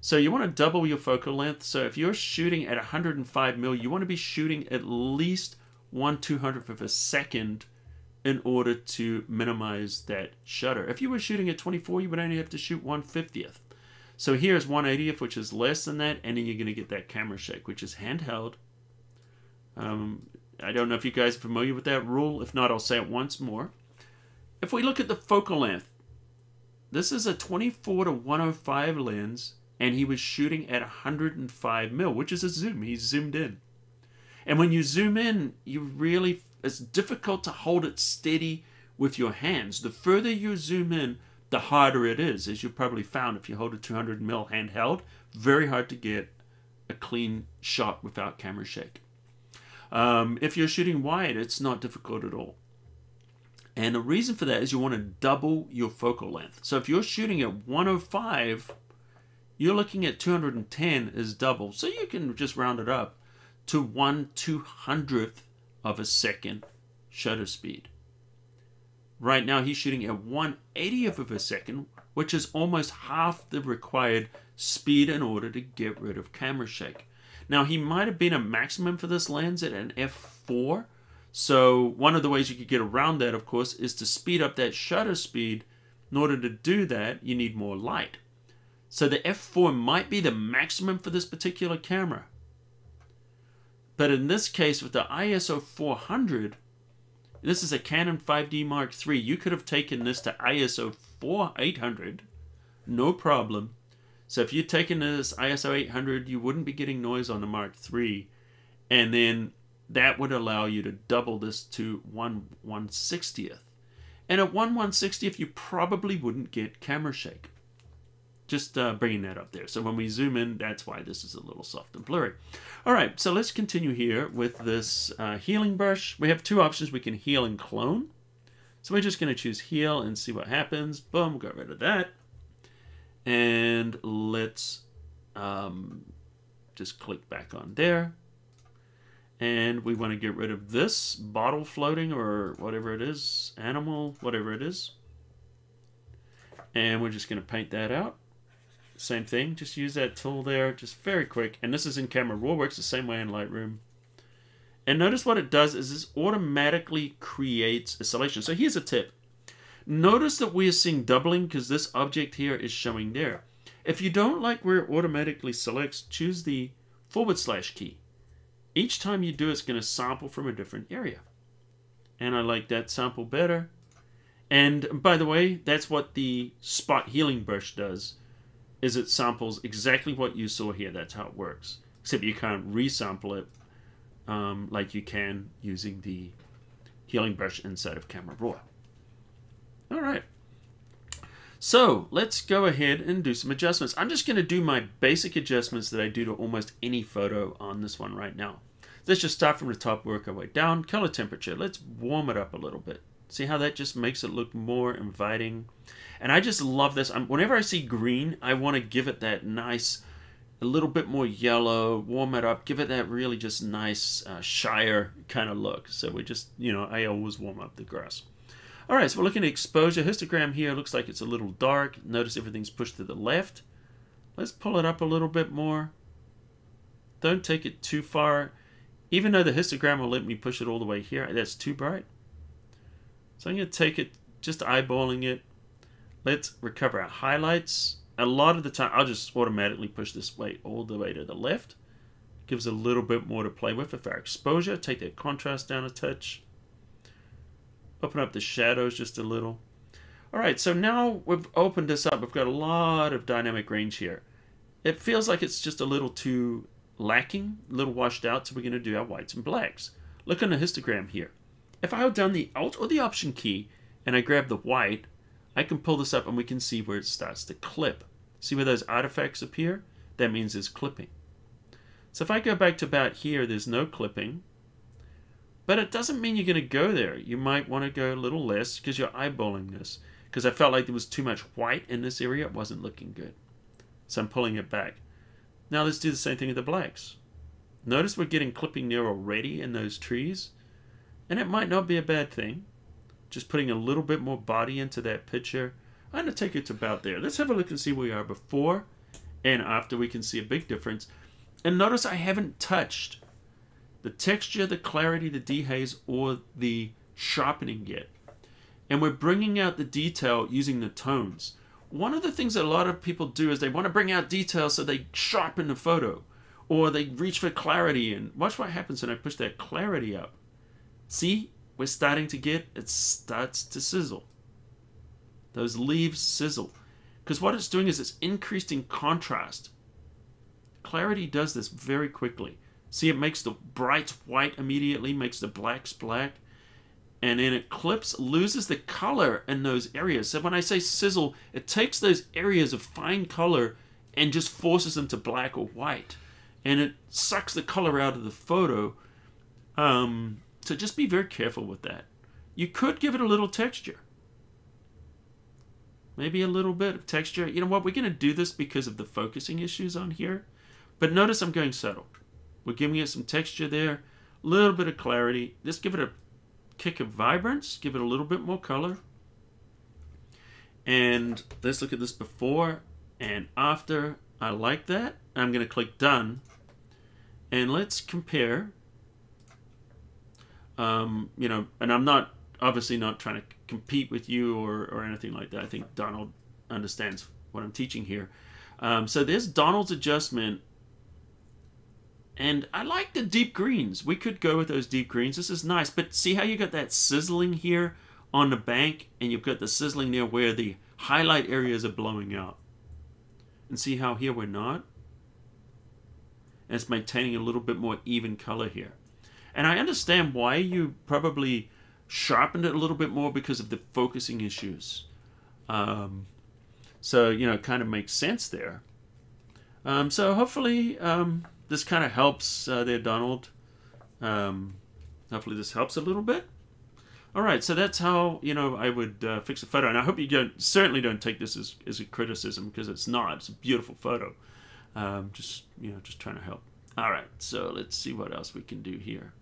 So you want to double your focal length. So if you're shooting at 105 mil, you want to be shooting at least 1/200th of a second in order to minimize that shutter. If you were shooting at 24, you would only have to shoot 1/50th. So here's 1/80th, which is less than that, and then you're going to get that camera shake, which is handheld. I don't know if you guys are familiar with that rule. If not, I'll say it once more. If we look at the focal length, this is a 24 to 105 lens, and he was shooting at 105 mil, which is a zoom. He's zoomed in. And when you zoom in, you really, it's difficult to hold it steady with your hands. The further you zoom in, the harder it is, as you probably found if you hold a 200 mil handheld. Very hard to get a clean shot without camera shake. If you're shooting wide, it's not difficult at all. And the reason for that is you want to double your focal length. So if you're shooting at 105, you're looking at 210 is double. So you can just round it up to 1/200th of a second shutter speed. Right now he's shooting at 1/80th of a second, which is almost half the required speed in order to get rid of camera shake. Now he might have been a maximum for this lens at an f4. So one of the ways you could get around that, of course, is to speed up that shutter speed. In order to do that, you need more light. So the f4 might be the maximum for this particular camera. But in this case, with the ISO 400, this is a Canon 5D Mark III. You could have taken this to ISO 4800, no problem. So if you'd taken this ISO 800, you wouldn't be getting noise on the Mark III. And then That would allow you to double this to 1/160th. And at 1/160th, you probably wouldn't get camera shake. Just bringing that up there. So when we zoom in, that's why this is a little soft and blurry. All right, so let's continue here with this healing brush. We have two options. We can heal and clone. So we're just going to choose heal and see what happens. Boom, got rid of that. And let's just click back on there. And we want to get rid of this bottle floating or whatever it is, animal, whatever it is. And we're just going to paint that out. Same thing, just use that tool there, just very quick. And this is in Camera Raw, works the same way in Lightroom. And notice what it does is this automatically creates a selection. So here's a tip. Notice that we are seeing doubling because this object here is showing there. If you don't like where it automatically selects, choose the / key. Each time you do, it's going to sample from a different area. And I like that sample better. And by the way, that's what the spot healing brush does, is it samples exactly what you saw here. That's how it works. Except you can't resample it like you can using the healing brush inside of Camera Raw. All right. So let's go ahead and do some adjustments. I'm just going to do my basic adjustments that I do to almost any photo on this one right now. Let's just start from the top, work our way down. Color temperature. Let's warm it up a little bit. See how that just makes it look more inviting. And I just love this. Whenever I see green, I want to give it that nice, a little bit more yellow, warm it up, give it that really just nice shire kind of look. So we just, you know, I always warm up the grass. All right, so we're looking at exposure. Histogram here looks like it's a little dark. Notice everything's pushed to the left. Let's pull it up a little bit more. Don't take it too far. Even though the histogram will let me push it all the way here, that's too bright. So I'm going to take it, just eyeballing it. Let's recover our highlights. A lot of the time, I'll just automatically push this way all the way to the left. Gives a little bit more to play with our exposure. Take that contrast down a touch. Open up the shadows just a little. All right, so now we've opened this up. We've got a lot of dynamic range here. It feels like it's just a little too lacking, a little washed out, so we're going to do our whites and blacks. Look on the histogram here. If I hold down the Alt or the Option key and I grab the white, I can pull this up and we can see where it starts to clip. See where those artifacts appear? That means there's clipping. So if I go back to about here, there's no clipping. But it doesn't mean you're going to go there. You might want to go a little less because you're eyeballing this. Because I felt like there was too much white in this area. It wasn't looking good. So I'm pulling it back. Now let's do the same thing with the blacks. Notice we're getting clipping there already in those trees. And it might not be a bad thing. Just putting a little bit more body into that picture. I'm going to take it to about there. Let's have a look and see where we are before and after. We can see a big difference. And notice I haven't touched the texture, the clarity, the dehaze, or the sharpening yet. And we're bringing out the detail using the tones. One of the things that a lot of people do is they want to bring out detail so they sharpen the photo. Or they reach for clarity. And watch what happens when I push that clarity up. See, we're starting to get, it starts to sizzle. Those leaves sizzle. Because what it's doing is it's increasing contrast. Clarity does this very quickly. See, it makes the bright white immediately, makes the blacks black, and then it clips, loses the color in those areas. So when I say sizzle, it takes those areas of fine color and just forces them to black or white. And it sucks the color out of the photo. So just be very careful with that. You could give it a little texture. Maybe a little bit of texture. You know what, we're going to do this because of the focusing issues on here. But notice I'm going subtle. We're giving it some texture there, a little bit of clarity. Let's give it a kick of vibrance, give it a little bit more color. And let's look at this before and after. I like that. I'm going to click done. And let's compare. You know, and I'm not, obviously not trying to compete with you or anything like that. I think Donald understands what I'm teaching here. So there's Donald's adjustment. And I like the deep greens. We could go with those deep greens. This is nice. But see how you got that sizzling here on the bank, and you've got the sizzling there where the highlight areas are blowing out. And see how here we're not? And it's maintaining a little bit more even color here. And I understand why you probably sharpened it a little bit more because of the focusing issues. So, you know, it kind of makes sense there. So hopefully this kind of helps there, Donald. Hopefully this helps a little bit. All right, so that's how, you know, I would fix a photo. And I hope you certainly don't take this as a criticism, because it's not. It's a beautiful photo. Just, you know, just trying to help. All right, so let's see what else we can do here.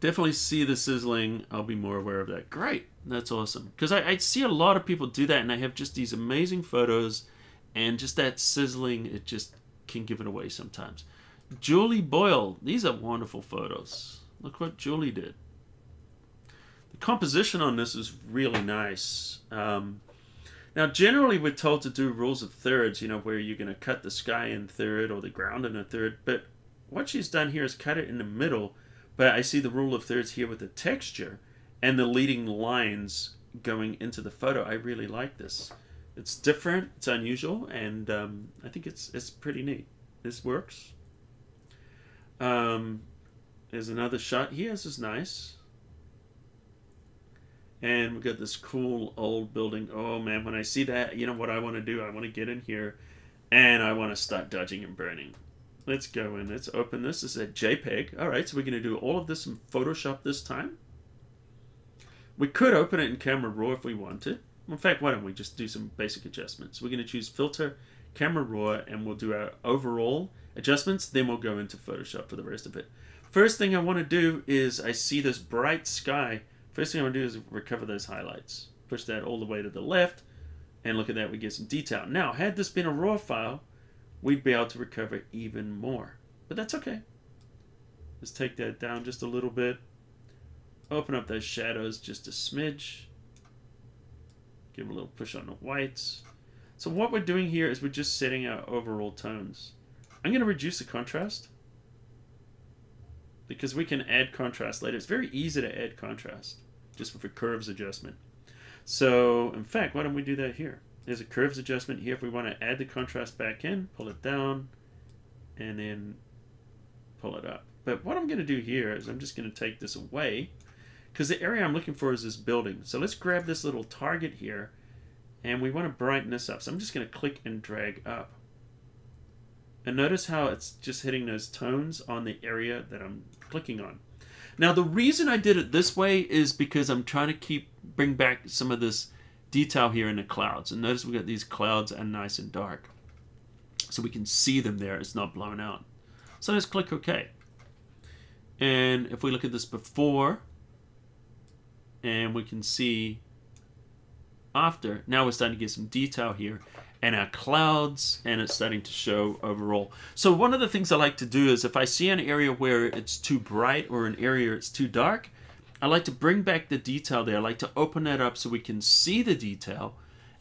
Definitely see the sizzling. I'll be more aware of that. Great, that's awesome. Because I see a lot of people do that, and I have just these amazing photos, and just that sizzling, it just can give it away sometimes. Julie Boyle, these are wonderful photos. Look what Julie did. The composition on this is really nice. Now, generally, we're told to do rules of thirds, you know, where you're going to cut the sky in third or the ground in a third. But what she's done here is cut it in the middle. But I see the rule of thirds here with the texture and the leading lines going into the photo. I really like this. It's different. It's unusual. And I think it's pretty neat. This works. There's another shot here. This is nice. And we've got this cool old building. Oh, man, when I see that, you know what I want to do? I want to get in here, and I want to start dodging and burning. Let's go in. Let's open this. This is a JPEG. All right, so we're going to do all of this in Photoshop this time. We could open it in Camera Raw if we wanted. In fact, why don't we just do some basic adjustments? We're going to choose Filter, Camera Raw, and we'll do our overall adjustments. Then we'll go into Photoshop for the rest of it. First thing I want to do is I see this bright sky. First thing I want to do is recover those highlights. Push that all the way to the left, and look at that, we get some detail. Now, had this been a raw file, we'd be able to recover even more, but that's okay. Let's take that down just a little bit. Open up those shadows just a smidge. Give a little push on the whites. So what we're doing here is we're just setting our overall tones. I'm going to reduce the contrast, because we can add contrast later. It's very easy to add contrast just with a curves adjustment. So, in fact, why don't we do that here? There's a curves adjustment here. If we want to add the contrast back in, pull it down, and then pull it up. But what I'm going to do here is I'm just going to take this away, because the area I'm looking for is this building. So let's grab this little target here, and we want to brighten this up. So I'm just going to click and drag up. And notice how it's just hitting those tones on the area that I'm clicking on. Now, the reason I did it this way is because I'm trying to bring back some of this detail here in the clouds. And notice we've got these clouds are nice and dark. So we can see them there. It's not blown out. So let's click OK. And if we look at this before, and we can see after, now we're starting to get some detail here. And our clouds, and it's starting to show overall. So one of the things I like to do is if I see an area where it's too bright or an area it's too dark, I like to bring back the detail there. I like to open that up so we can see the detail,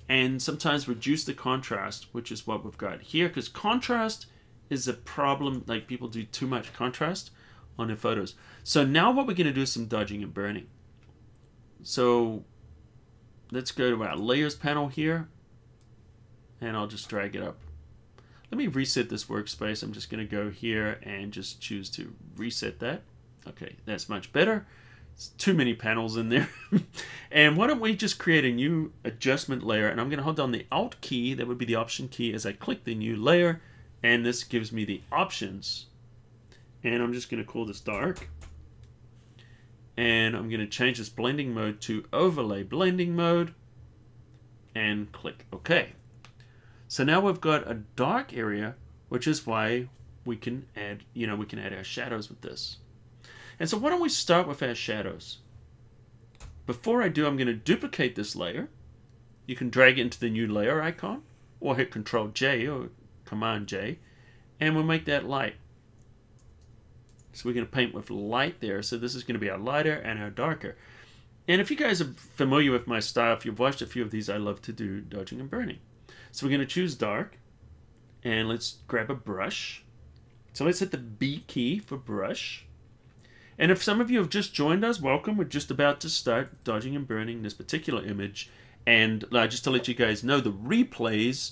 and sometimes reduce the contrast, which is what we've got here, because contrast is a problem. Like, people do too much contrast on their photos. So now what we're gonna do is some dodging and burning. So let's go to our layers panel here. And I'll just drag it up. Let me reset this workspace. I'm just going to go here and just choose to reset that. Okay, that's much better. It's too many panels in there. And why don't we just create a new adjustment layer? And I'm going to hold down the Alt key. That would be the Option key as I click the new layer. And this gives me the options. And I'm just going to call this dark. And I'm going to change this blending mode to overlay blending mode. And click OK. So now we've got a dark area, which is why we can add, you know, we can add our shadows with this. And so why don't we start with our shadows? Before I do, I'm going to duplicate this layer. You can drag it into the new layer icon, or hit Ctrl J or Command J, and we'll make that light. So we're going to paint with light there. So this is going to be our lighter and our darker. And if you guys are familiar with my style, if you've watched a few of these, I love to do dodging and burning. So we're going to choose dark, and let's grab a brush. So let's hit the B key for brush. And if some of you have just joined us, welcome. We're just about to start dodging and burning this particular image. And just to let you guys know, the replays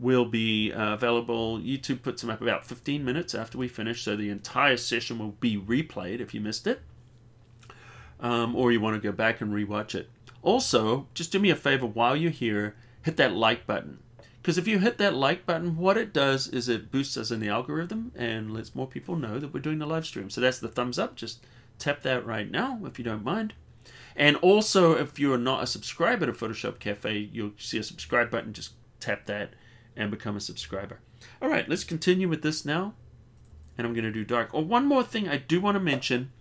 will be available. YouTube puts them up about 15 minutes after we finish, so the entire session will be replayed if you missed it, or you want to go back and rewatch it. Also, just do me a favor while you're here, hit that like button. Because if you hit that like button, what it does is it boosts us in the algorithm and lets more people know that we're doing the live stream. So that's the thumbs up. Just tap that right now if you don't mind. And also, if you're not a subscriber to Photoshop Cafe, you'll see a subscribe button. Just tap that and become a subscriber. All right, let's continue with this now. And I'm going to do dark. Oh, one more thing I do want to mention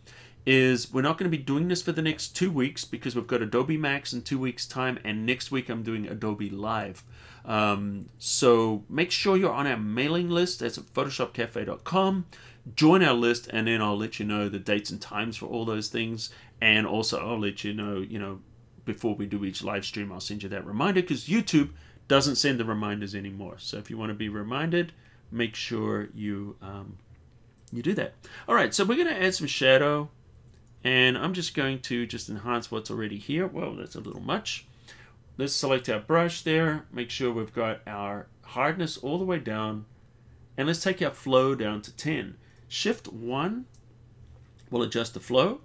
is we're not going to be doing this for the next 2 weeks because we've got Adobe Max in 2 weeks' time, and next week I'm doing Adobe Live. So make sure you're on our mailing list. That's at photoshopcafe.com. Join our list, and then I'll let you know the dates and times for all those things. And also I'll let you know, before we do each live stream, I'll send you that reminder because YouTube doesn't send the reminders anymore. So if you want to be reminded, make sure you, you do that. All right, so we're going to add some shadow, and I'm just going to just enhance what's already here. Well, that's a little much. Let's select our brush there, make sure we've got our hardness all the way down, and let's take our flow down to 10. Shift 1 will adjust the flow,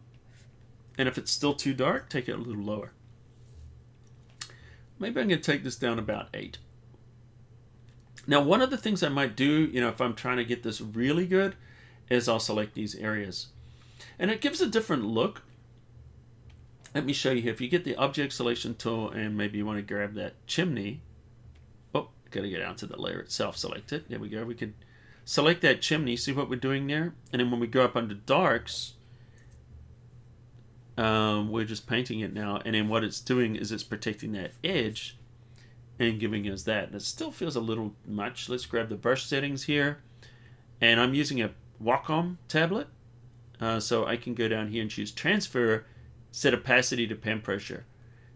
and if it's still too dark, take it a little lower. Maybe I'm going to take this down about 8. Now, one of the things I might do, you know, if I'm trying to get this really good, is I'll select these areas. And it gives a different look. Let me show you here. If you get the object selection tool and maybe you want to grab that chimney. Oh, got to get down to the layer itself, select it. There we go. We could select that chimney, see what we're doing there. And then when we go up under darks, we're just painting it now. And then what it's doing is it's protecting that edge and giving us that. And it still feels a little much. Let's grab the brush settings here. And I'm using a Wacom tablet. So I can go down here and choose transfer. Set opacity to pen pressure.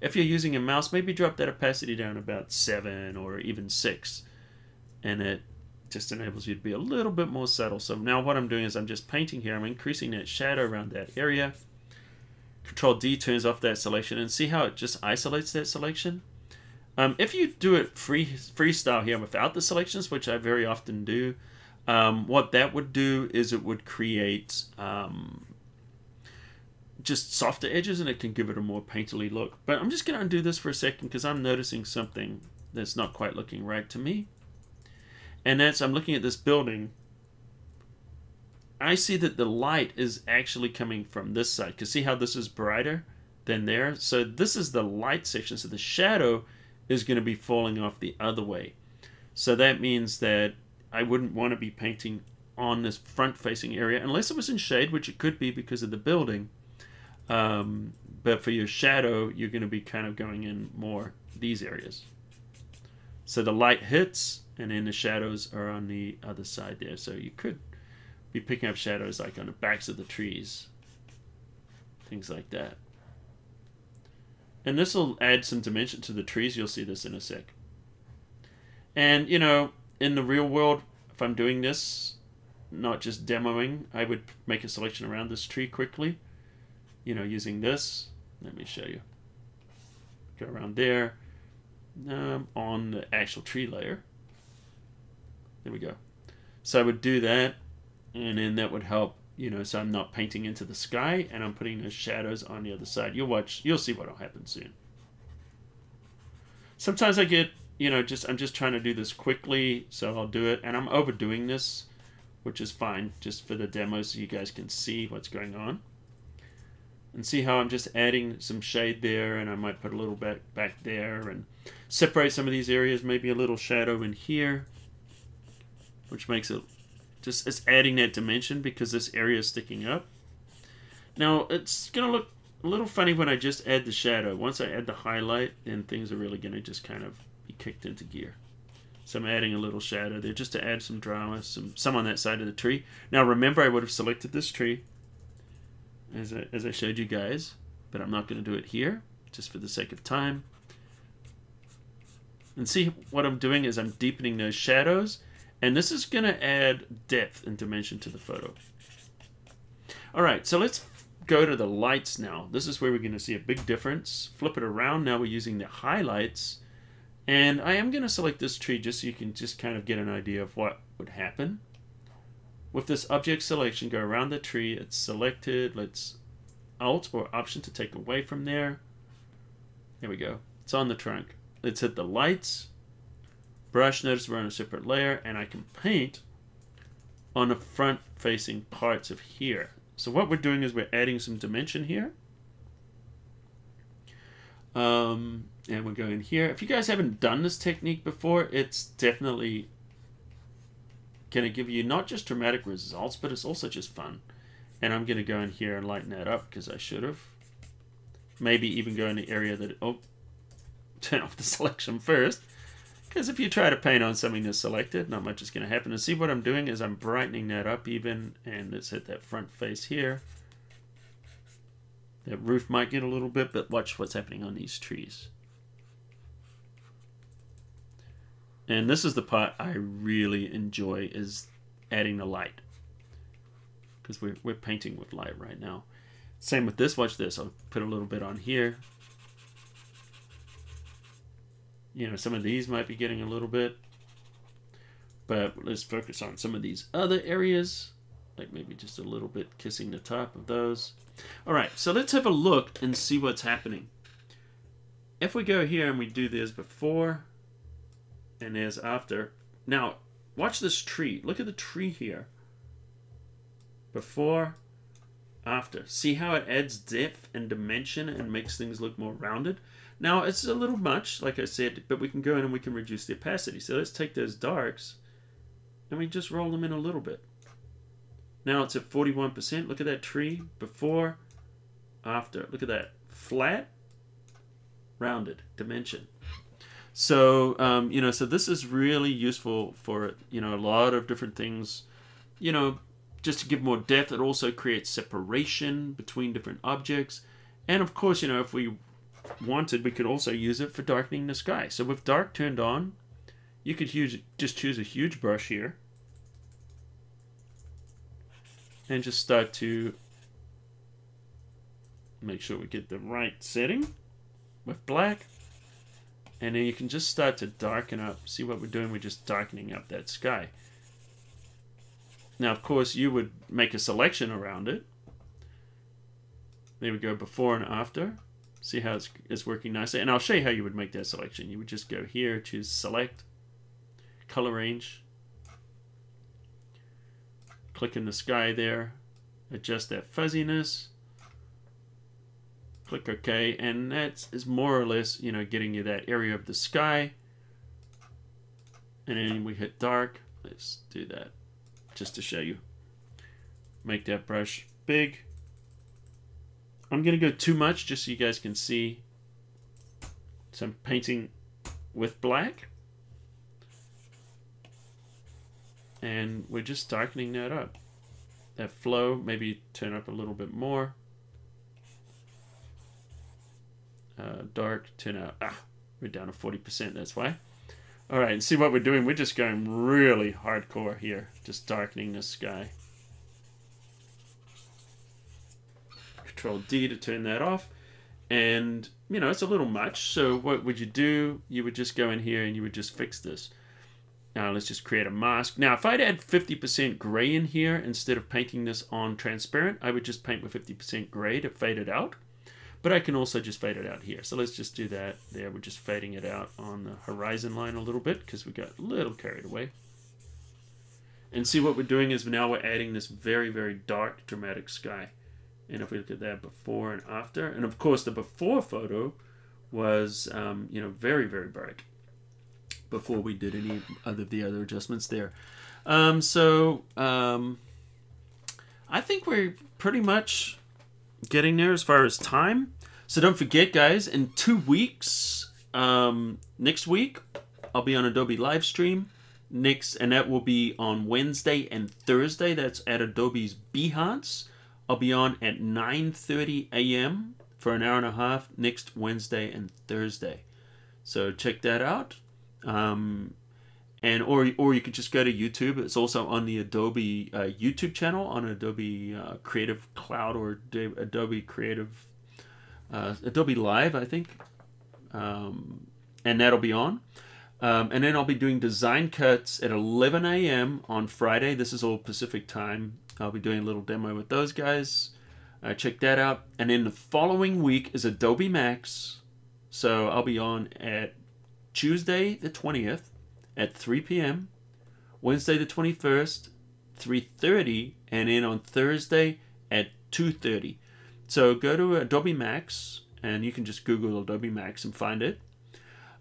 If you're using a mouse, maybe drop that opacity down about 7 or even 6. And it just enables you to be a little bit more subtle. So now what I'm doing is I'm just painting here. I'm increasing that shadow around that area. Control D turns off that selection, and see how it just isolates that selection? If you do it freestyle here without the selections, which I very often do, what that would do is it would create just softer edges, and it can give it a more painterly look. But I'm just going to undo this for a second because I'm noticing something that's not quite looking right to me. And that's, I'm looking at this building. I see that the light is actually coming from this side. Because see how this is brighter than there? So this is the light section. So the shadow is going to be falling off the other way. So that means that I wouldn't want to be painting on this front-facing area unless it was in shade, which it could be because of the building. But for your shadow, you're going to be kind of going in more these areas. So the light hits, and then the shadows are on the other side there. So you could be picking up shadows like on the backs of the trees, things like that. And this will add some dimension to the trees. You'll see this in a sec. And, you know, in the real world, if I'm doing this, not just demoing, I would make a selection around this tree quickly. You know, using this, let me show you. Go around there, on the actual tree layer. There we go. So I would do that, and then that would help, you know, so I'm not painting into the sky, and I'm putting those shadows on the other side. You'll watch, you'll see what'll happen soon. Sometimes I get, you know, just, I'm just trying to do this quickly, so I'll do it, and I'm overdoing this, which is fine, just for the demo so you guys can see what's going on. And see how I'm just adding some shade there, and I might put a little bit back there and separate some of these areas, maybe a little shadow in here, which makes it just, it's adding that dimension because this area is sticking up. Now it's going to look a little funny when I just add the shadow. Once I add the highlight, then things are really going to just kind of be kicked into gear. So I'm adding a little shadow there just to add some drama, some on that side of the tree. Now remember, I would have selected this tree as I showed you guys, but I'm not going to do it here, just for the sake of time. And see what I'm doing is I'm deepening those shadows, and this is going to add depth and dimension to the photo. All right, so let's go to the lights now. This is where we're going to see a big difference. Flip it around. Now we're using the highlights, And I am going to select this tree just so you can just kind of get an idea of what would happen. With this object selection, go around the tree, it's selected, let's Alt or Option to take away from there. There we go, it's on the trunk. Let's hit the lights, brush, notice we're on a separate layer, and I can paint on the front facing parts of here. So what we're doing is we're adding some dimension here. And we're going here. If you guys haven't done this technique before, it's definitely gonna give you not just dramatic results, but it's also just fun. And I'm gonna go in here and lighten that up because I should have. Maybe even go in the area that, oh, turn off the selection first. Because if you try to paint on something that's selected, not much is gonna happen. And see what I'm doing is I'm brightening that up even, and let's hit that front face here. That roof might get a little bit, but watch what's happening on these trees. And this is the part I really enjoy, is adding the light. Because we're painting with light right now. Same with this, watch this. I'll put a little bit on here. You know, some of these might be getting a little bit. But let's focus on some of these other areas. Like maybe just a little bit kissing the top of those. All right, so let's have a look and see what's happening. If we go here and we do this before, and there's after. Now, watch this tree. Look at the tree here. Before, after. See how it adds depth and dimension and makes things look more rounded? Now, it's a little much, like I said, but we can go in and we can reduce the opacity. So let's take those darks and we just roll them in a little bit. Now it's at 41%. Look at that tree. Before, after. Look at that. Flat, rounded, dimension. So, you know, so this is really useful for, you know, a lot of different things, you know, just to give more depth. It also creates separation between different objects. And of course, you know, if we wanted, we could also use it for darkening the sky. So with dark turned on, you could just choose a huge brush here and just start to make sure we get the right setting with black. And then you can just start to darken up. See what we're doing? We're just darkening up that sky. Now, of course, you would make a selection around it. There we go, before and after. See how it's working nicely. And I'll show you how you would make that selection. You would just go here, choose Select, Color Range. Click in the sky there. Adjust that fuzziness. Click OK, and that is more or less, you know, getting you that area of the sky. And then we hit dark. Let's do that just to show you. Make that brush big. I'm going to go too much just so you guys can see. So I'm painting with black. And we're just darkening that up. That flow, maybe turn up a little bit more. Dark, turn out, we're down to 40%, that's why. All right, and see what we're doing? We're just going really hardcore here, just darkening the sky. Control D to turn that off. And, you know, it's a little much, so what would you do? You would just go in here and you would just fix this. Now let's just create a mask. Now, if I'd add 50% gray in here, instead of painting this on transparent, I would just paint with 50% gray to fade it out. But I can also just fade it out here. So let's just do that there. We're just fading it out on the horizon line a little bit because we got a little carried away. And see what we're doing is now we're adding this very, very dark, dramatic sky. And if we look at that before and after, and of course the before photo was, you know, very, very bright before we did any of the other adjustments there. I think we're pretty much getting there as far as time. So don't forget, guys, in 2 weeks, next week, I'll be on Adobe live stream next, and that will be on Wednesday and Thursday. That's at Adobe's Behance. I'll be on at 9:30 a.m. for an hour and a half next Wednesday and Thursday. So check that out. Or you could just go to YouTube. It's also on the Adobe YouTube channel, on Adobe Creative Cloud or Adobe Live, I think. and that'll be on. And then I'll be doing design cuts at 11 a.m. on Friday. This is all Pacific time. I'll be doing a little demo with those guys. Check that out. And then the following week is Adobe Max. So I'll be on at Tuesday the 20th at 3 p.m., Wednesday the 21st, 3:30, and then on Thursday at 2:30. So go to Adobe Max, and you can just Google Adobe Max and find it.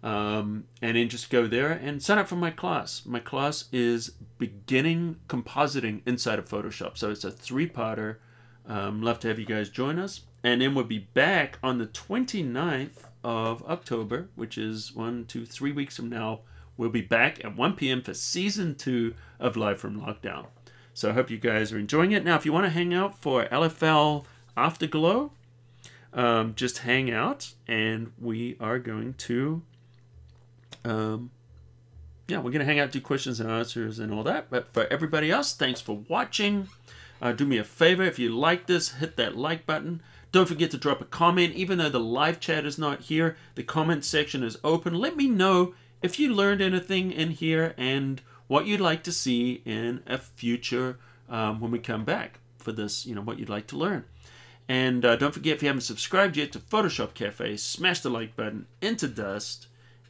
And then just go there and sign up for my class. My class is Beginning Compositing Inside of Photoshop. So it's a three-parter. Love to have you guys join us. And then we'll be back on the 29th of October, which is 1, 2, 3 weeks from now. We'll be back at 1 p.m. for season 2 of Live from Lockdown. So I hope you guys are enjoying it. Now, if you want to hang out for LFL Afterglow, just hang out, and we are going to... yeah, we're going to hang out, do questions and answers and all that. But for everybody else, thanks for watching. Do me a favor. If you like this, hit that like button. Don't forget to drop a comment. Even though the live chat is not here, the comment section is open. Let me know if you learned anything in here and what you'd like to see in a future when we come back for this, you know, what you'd like to learn. And don't forget, if you haven't subscribed yet to Photoshop Cafe, smash the like button into dust.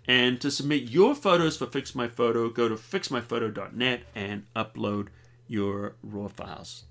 And to submit your photos for Fix My Photo, go to fixmyphoto.net and upload your raw files.